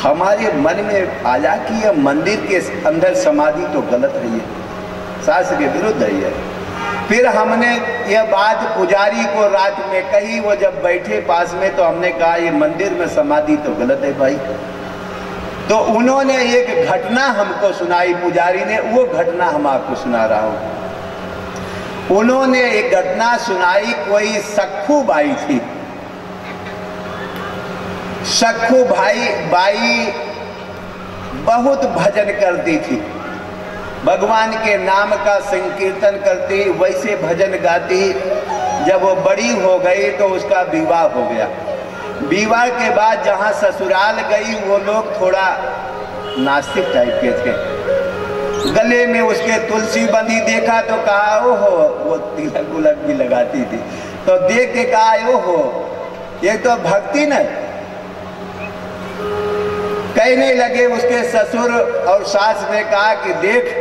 हमारे मन में आया कि यह मंदिर के अंदर समाधि तो गलत है, ये शास्त्र के विरुद्ध है। फिर हमने यह बात पुजारी को रात में कही, वो जब बैठे पास में तो हमने कहा ये मंदिर में समाधि तो गलत है भाई। तो उन्होंने एक घटना हमको सुनाई पुजारी ने, वो घटना हम आपको सुना रहा हूं। उन्होंने एक घटना सुनाई, कोई सखू बाई थी। सखू भाई बाई बहुत भजन करती थी, भगवान के नाम का संकीर्तन करती, वैसे भजन गाती। जब वो बड़ी हो गई तो उसका विवाह हो गया। विवाह के बाद जहाँ ससुराल गई वो लोग थोड़ा नास्तिक टाइप के थे। गले में उसके तुलसी बंधी देखा तो कहा ओहो, वो तिलक उलक भी लगाती थी, तो देख के कहा ओहो ये तो भक्ति न। कहने लगे उसके ससुर और सास ने कहा कि देख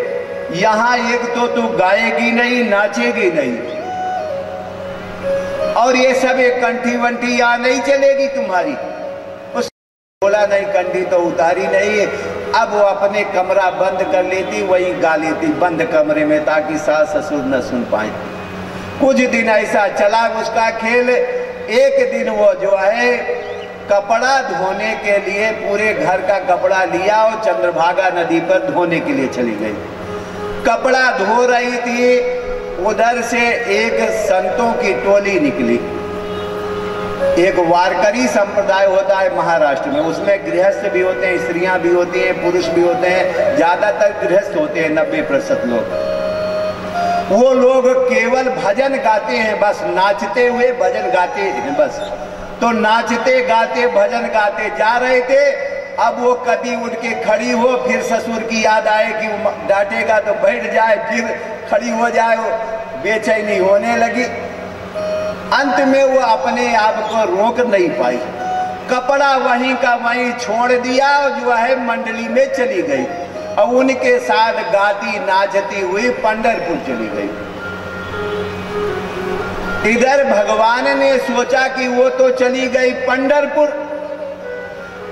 यहाँ एक तो तू गाएगी नहीं, नाचेगी नहीं, और ये सब एक कंठी वंठी यहाँ नहीं चलेगी तुम्हारी। उस बोला नहीं, कंठी तो उतारी नहीं है। अब वो अपने कमरा बंद कर लेती, वही गा लेती बंद कमरे में, ताकि सास ससुर न सुन पाए। कुछ दिन ऐसा चला उसका खेल। एक दिन वो जो है कपड़ा धोने के लिए पूरे घर का कपड़ा लिया और चंद्रभागा नदी पर धोने के लिए चली गई। कपड़ा धो रही थी, उधर से एक संतों की टोली निकली। एक वारकरी संप्रदाय होता है महाराष्ट्र में, उसमें गृहस्थ भी होते हैं, स्त्रियां भी होती हैं, पुरुष भी होते हैं। ज्यादातर गृहस्थ होते हैं नब्बे प्रतिशत लोग। वो लोग केवल भजन गाते हैं बस, नाचते हुए भजन गाते हैं बस। तो नाचते गाते भजन गाते जा रहे थे। अब वो कभी उठ के खड़ी हो, फिर ससुर की याद आए कि डांटेगा तो बैठ जाए, फिर खड़ी हो जाए, वो बेचैनी होने लगी। अंत में वो अपने आप को रोक नहीं पाई, कपड़ा वहीं का वहीं छोड़ दिया और जो है मंडली में चली गई और उनके साथ गाती नाचती हुई पंढरपुर चली गई। इधर भगवान ने सोचा कि वो तो चली गई पंढरपुर,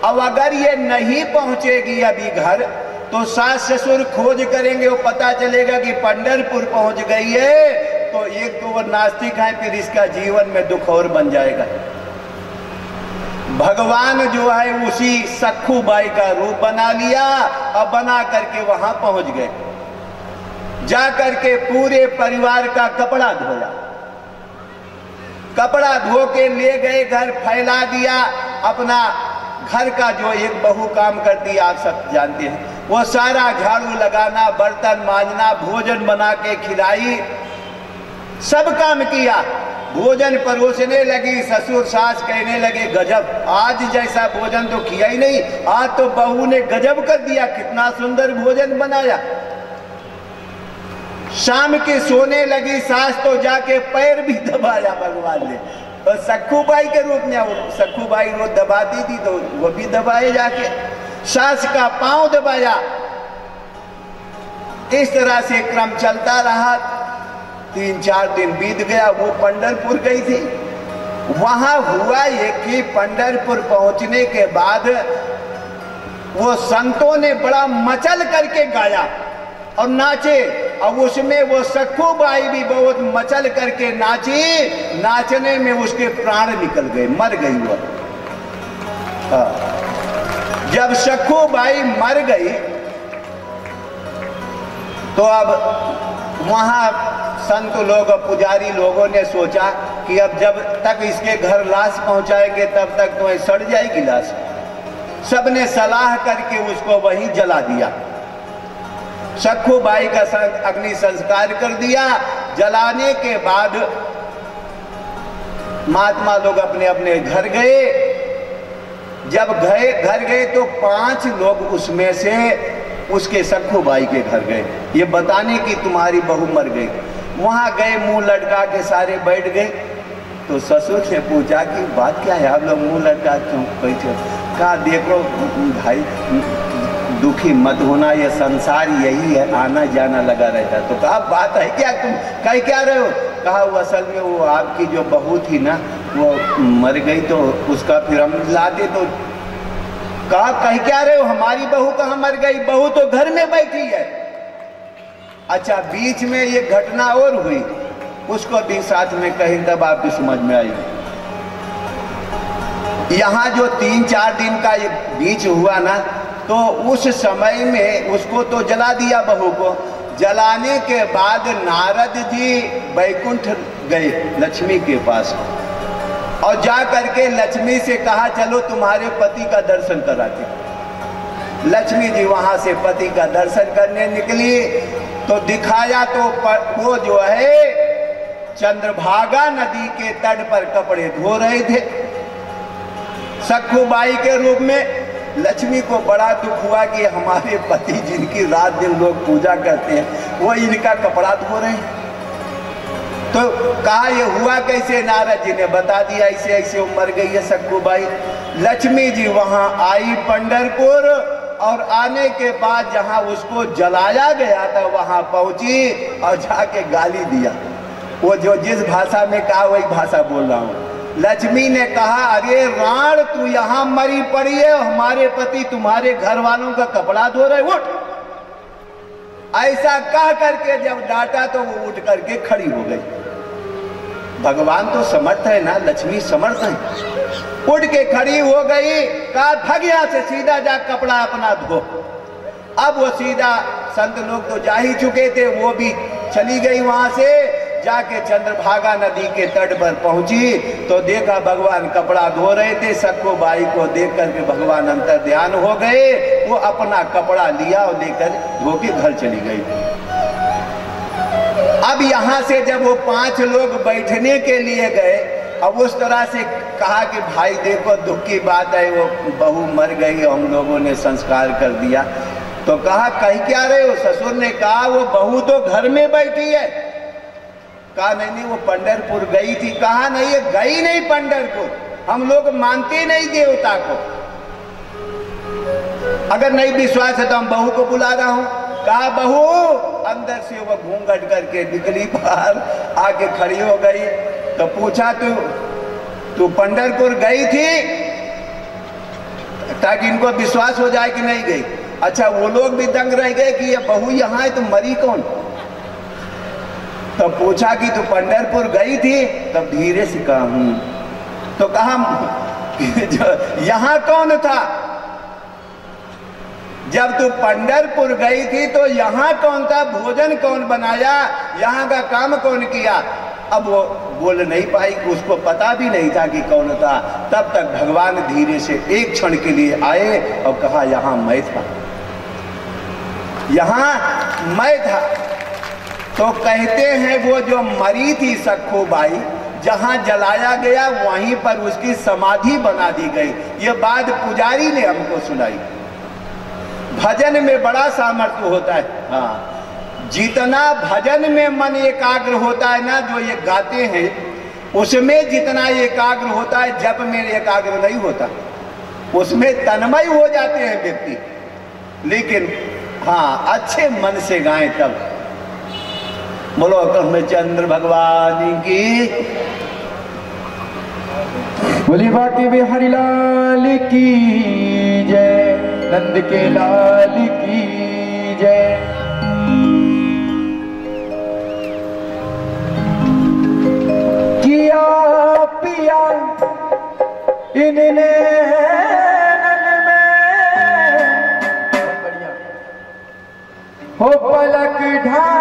अब अगर ये नहीं पहुंचेगी अभी घर तो सास ससुर खोज करेंगे, वो पता चलेगा कि पंढरपुर पहुंच गई है। तो एक तो वो नास्तिक है, फिर इसका जीवन में दुख और बन जाएगा। भगवान जो है उसी सखू बाई का रूप बना लिया और बना करके वहां पहुंच गए। जा करके पूरे परिवार का कपड़ा धोया, कपड़ा धो के ले गए घर, फैला दिया। अपना घर का जो एक बहू काम करती आप सब जानते हैं, वो सारा झाड़ू लगाना, बर्तन मांजना, भोजन बना के खिलाई, सब काम किया। भोजन परोसने लगी, ससुर सास कहने लगे गजब, आज जैसा भोजन तो किया ही नहीं, आज तो बहू ने गजब कर दिया, कितना सुंदर भोजन बनाया। शाम के सोने लगी सास तो जाके पैर भी दबाया भगवान ने, और सखू बाई के रूप में वो सखू बाई वो दबाती थी तो वो भी दबाए, जाके सास का पांव दबाया। इस तरह से क्रम चलता रहा। तीन चार दिन बीत गया, वो पंढरपुर गई थी। वहां हुआ ये कि पंढरपुर पहुंचने के बाद वो संतों ने बड़ा मचल करके गाया और नाचे, और उसमें वो सखू बाई भी बहुत मचल करके नाची। नाचने में उसके प्राण निकल गए, मर गई वो। जब सखू बाई मर गई तो अब वहां संत लोग पुजारी लोगों ने सोचा कि अब जब तक इसके घर लाश पहुंचाएंगे तब तक तो सड़ जाएगी लाश। सबने सलाह करके उसको वहीं जला दिया, सखू बाई का अग्नि संस्कार कर दिया। जलाने के बाद महात्मा लोग अपने अपने घर गए। जब गए घर गए तो पांच लोग उसमें से उसके सखू बाई के घर गए, ये बताने कि तुम्हारी बहू मर गई। वहां गए, मुंह लटका के सारे बैठ गए। तो ससुर से पूछा कि बात क्या है, आप लोग मुंह लटका क्यों बैठे? कहा देखो भाई, दुखी मत होना, यह संसार यही है, आना जाना लगा रहता। तो कहा बात है क्या, तुम कह क्या रहे हो? कहा वो असल में वो आपकी जो बहू थी ना, वो मर गई, तो उसका फिर हम लाते। तो कहा कह क्या रहे हो, हमारी बहू कहाँ मर गई, बहू तो घर में बैठी है। अच्छा, बीच में ये घटना और हुई, उसको भी साथ में कहीं तब आपकी समझ में आई। यहाँ जो तीन चार दिन का ये बीच हुआ ना, तो उस समय में उसको तो जला दिया बहू को। जलाने के बाद नारद जी बैकुंठ गए लक्ष्मी के पास, और जा करके लक्ष्मी से कहा चलो तुम्हारे पति का दर्शन कराते। लक्ष्मी जी वहां से पति का दर्शन करने निकली, तो दिखाया तो वो जो है चंद्रभागा नदी के तट पर कपड़े धो रहे थे सखू बाई के रूप में। लक्ष्मी को बड़ा दुख हुआ कि हमारे पति जिनकी रात दिन लोग पूजा करते हैं, वो इनका कपड़ा धो रहे हैं। तो कहा ये हुआ कैसे? नारद जी ने बता दिया, ऐसे ऐसे उम्र गई है सखू बाई। लक्ष्मी जी वहां आई पंढरपुर और आने के बाद जहां उसको जलाया गया था वहां पहुंची और जाके गाली दिया। वो जो जिस भाषा में कहा वही भाषा बोल रहा हूँ। लक्ष्मी ने कहा, अरे राण, तू यहाँ मरी पड़ी है, हमारे पति तुम्हारे घर वालों का कपड़ा धो रहे, उठ। ऐसा कह करके जब डांटा तो वो उठ करके खड़ी हो गई। भगवान तो समर्थ है ना, लक्ष्मी समर्थ है। उठ के खड़ी हो गई, कहा भाग यहाँ से, सीधा जा कपड़ा अपना धो। अब वो सीधा, संत लोग तो जा ही चुके थे, वो भी चली गई वहां से। जाके चंद्रभागा नदी के तट पर पहुंची तो देखा भगवान कपड़ा धो रहे थे। सखू बाई को देख करके भगवान अंतर ध्यान हो गए। वो अपना कपड़ा लिया और लेकर धो के घर चली गई। अब यहाँ से जब वो पांच लोग बैठने के लिए गए, अब उस तरह से कहा कि भाई देखो, दुख की बात है, वो बहू मर गई, हम लोगों ने संस्कार कर दिया। तो कहा कहीं क्या रहे हो? ससुर ने कहा वो बहू तो घर में बैठी है। कहा नहीं नहीं, वो पंढरपुर गई थी। कहा नहीं, ये गई नहीं पंढरपुर, हम लोग मानते नहीं देवता को। अगर नहीं विश्वास है तो हम बहू को बुला रहा हूं। कहा बहू, अंदर से वो घूंघट करके निकली बाहर, आके खड़ी हो गई। तो पूछा तू तू पंढरपुर गई थी? ताकि इनको विश्वास हो जाए कि नहीं गई। अच्छा, वो लोग भी दंग रह गए कि ये बहू यहाँ है तो मरी कौन। तो पूछा कि तू पंढरपुर गई थी? तब धीरे से कहा हूं। तो कहा यहाँ कौन था? जब तू पंढरपुर गई थी तो यहाँ कौन था? भोजन कौन बनाया? यहाँ का काम कौन किया? अब वो बोल नहीं पाई, उसको पता भी नहीं था कि कौन था। तब तक भगवान धीरे से एक क्षण के लिए आए और कहा यहाँ मैं था, यहाँ मैं था। तो कहते हैं वो जो मरी थी सखू बाई, जहाँ जलाया गया वहीं पर उसकी समाधि बना दी गई। ये बात पुजारी ने हमको सुनाई। भजन में बड़ा सामर्थ्य होता है। हाँ, जितना भजन में मन एकाग्र होता है ना, जो ये गाते हैं उसमें जितना एकाग्र होता है, जप में एकाग्र नहीं होता, उसमें तन्मय हो जाते हैं व्यक्ति। लेकिन हाँ, अच्छे मन से गाएं तब। बोलो चंद्र भगवान की, बोली बाकी भी हरिलाल की जय, नंद के लाल की जय। किया पिया इनने नन में, हो पलक ढा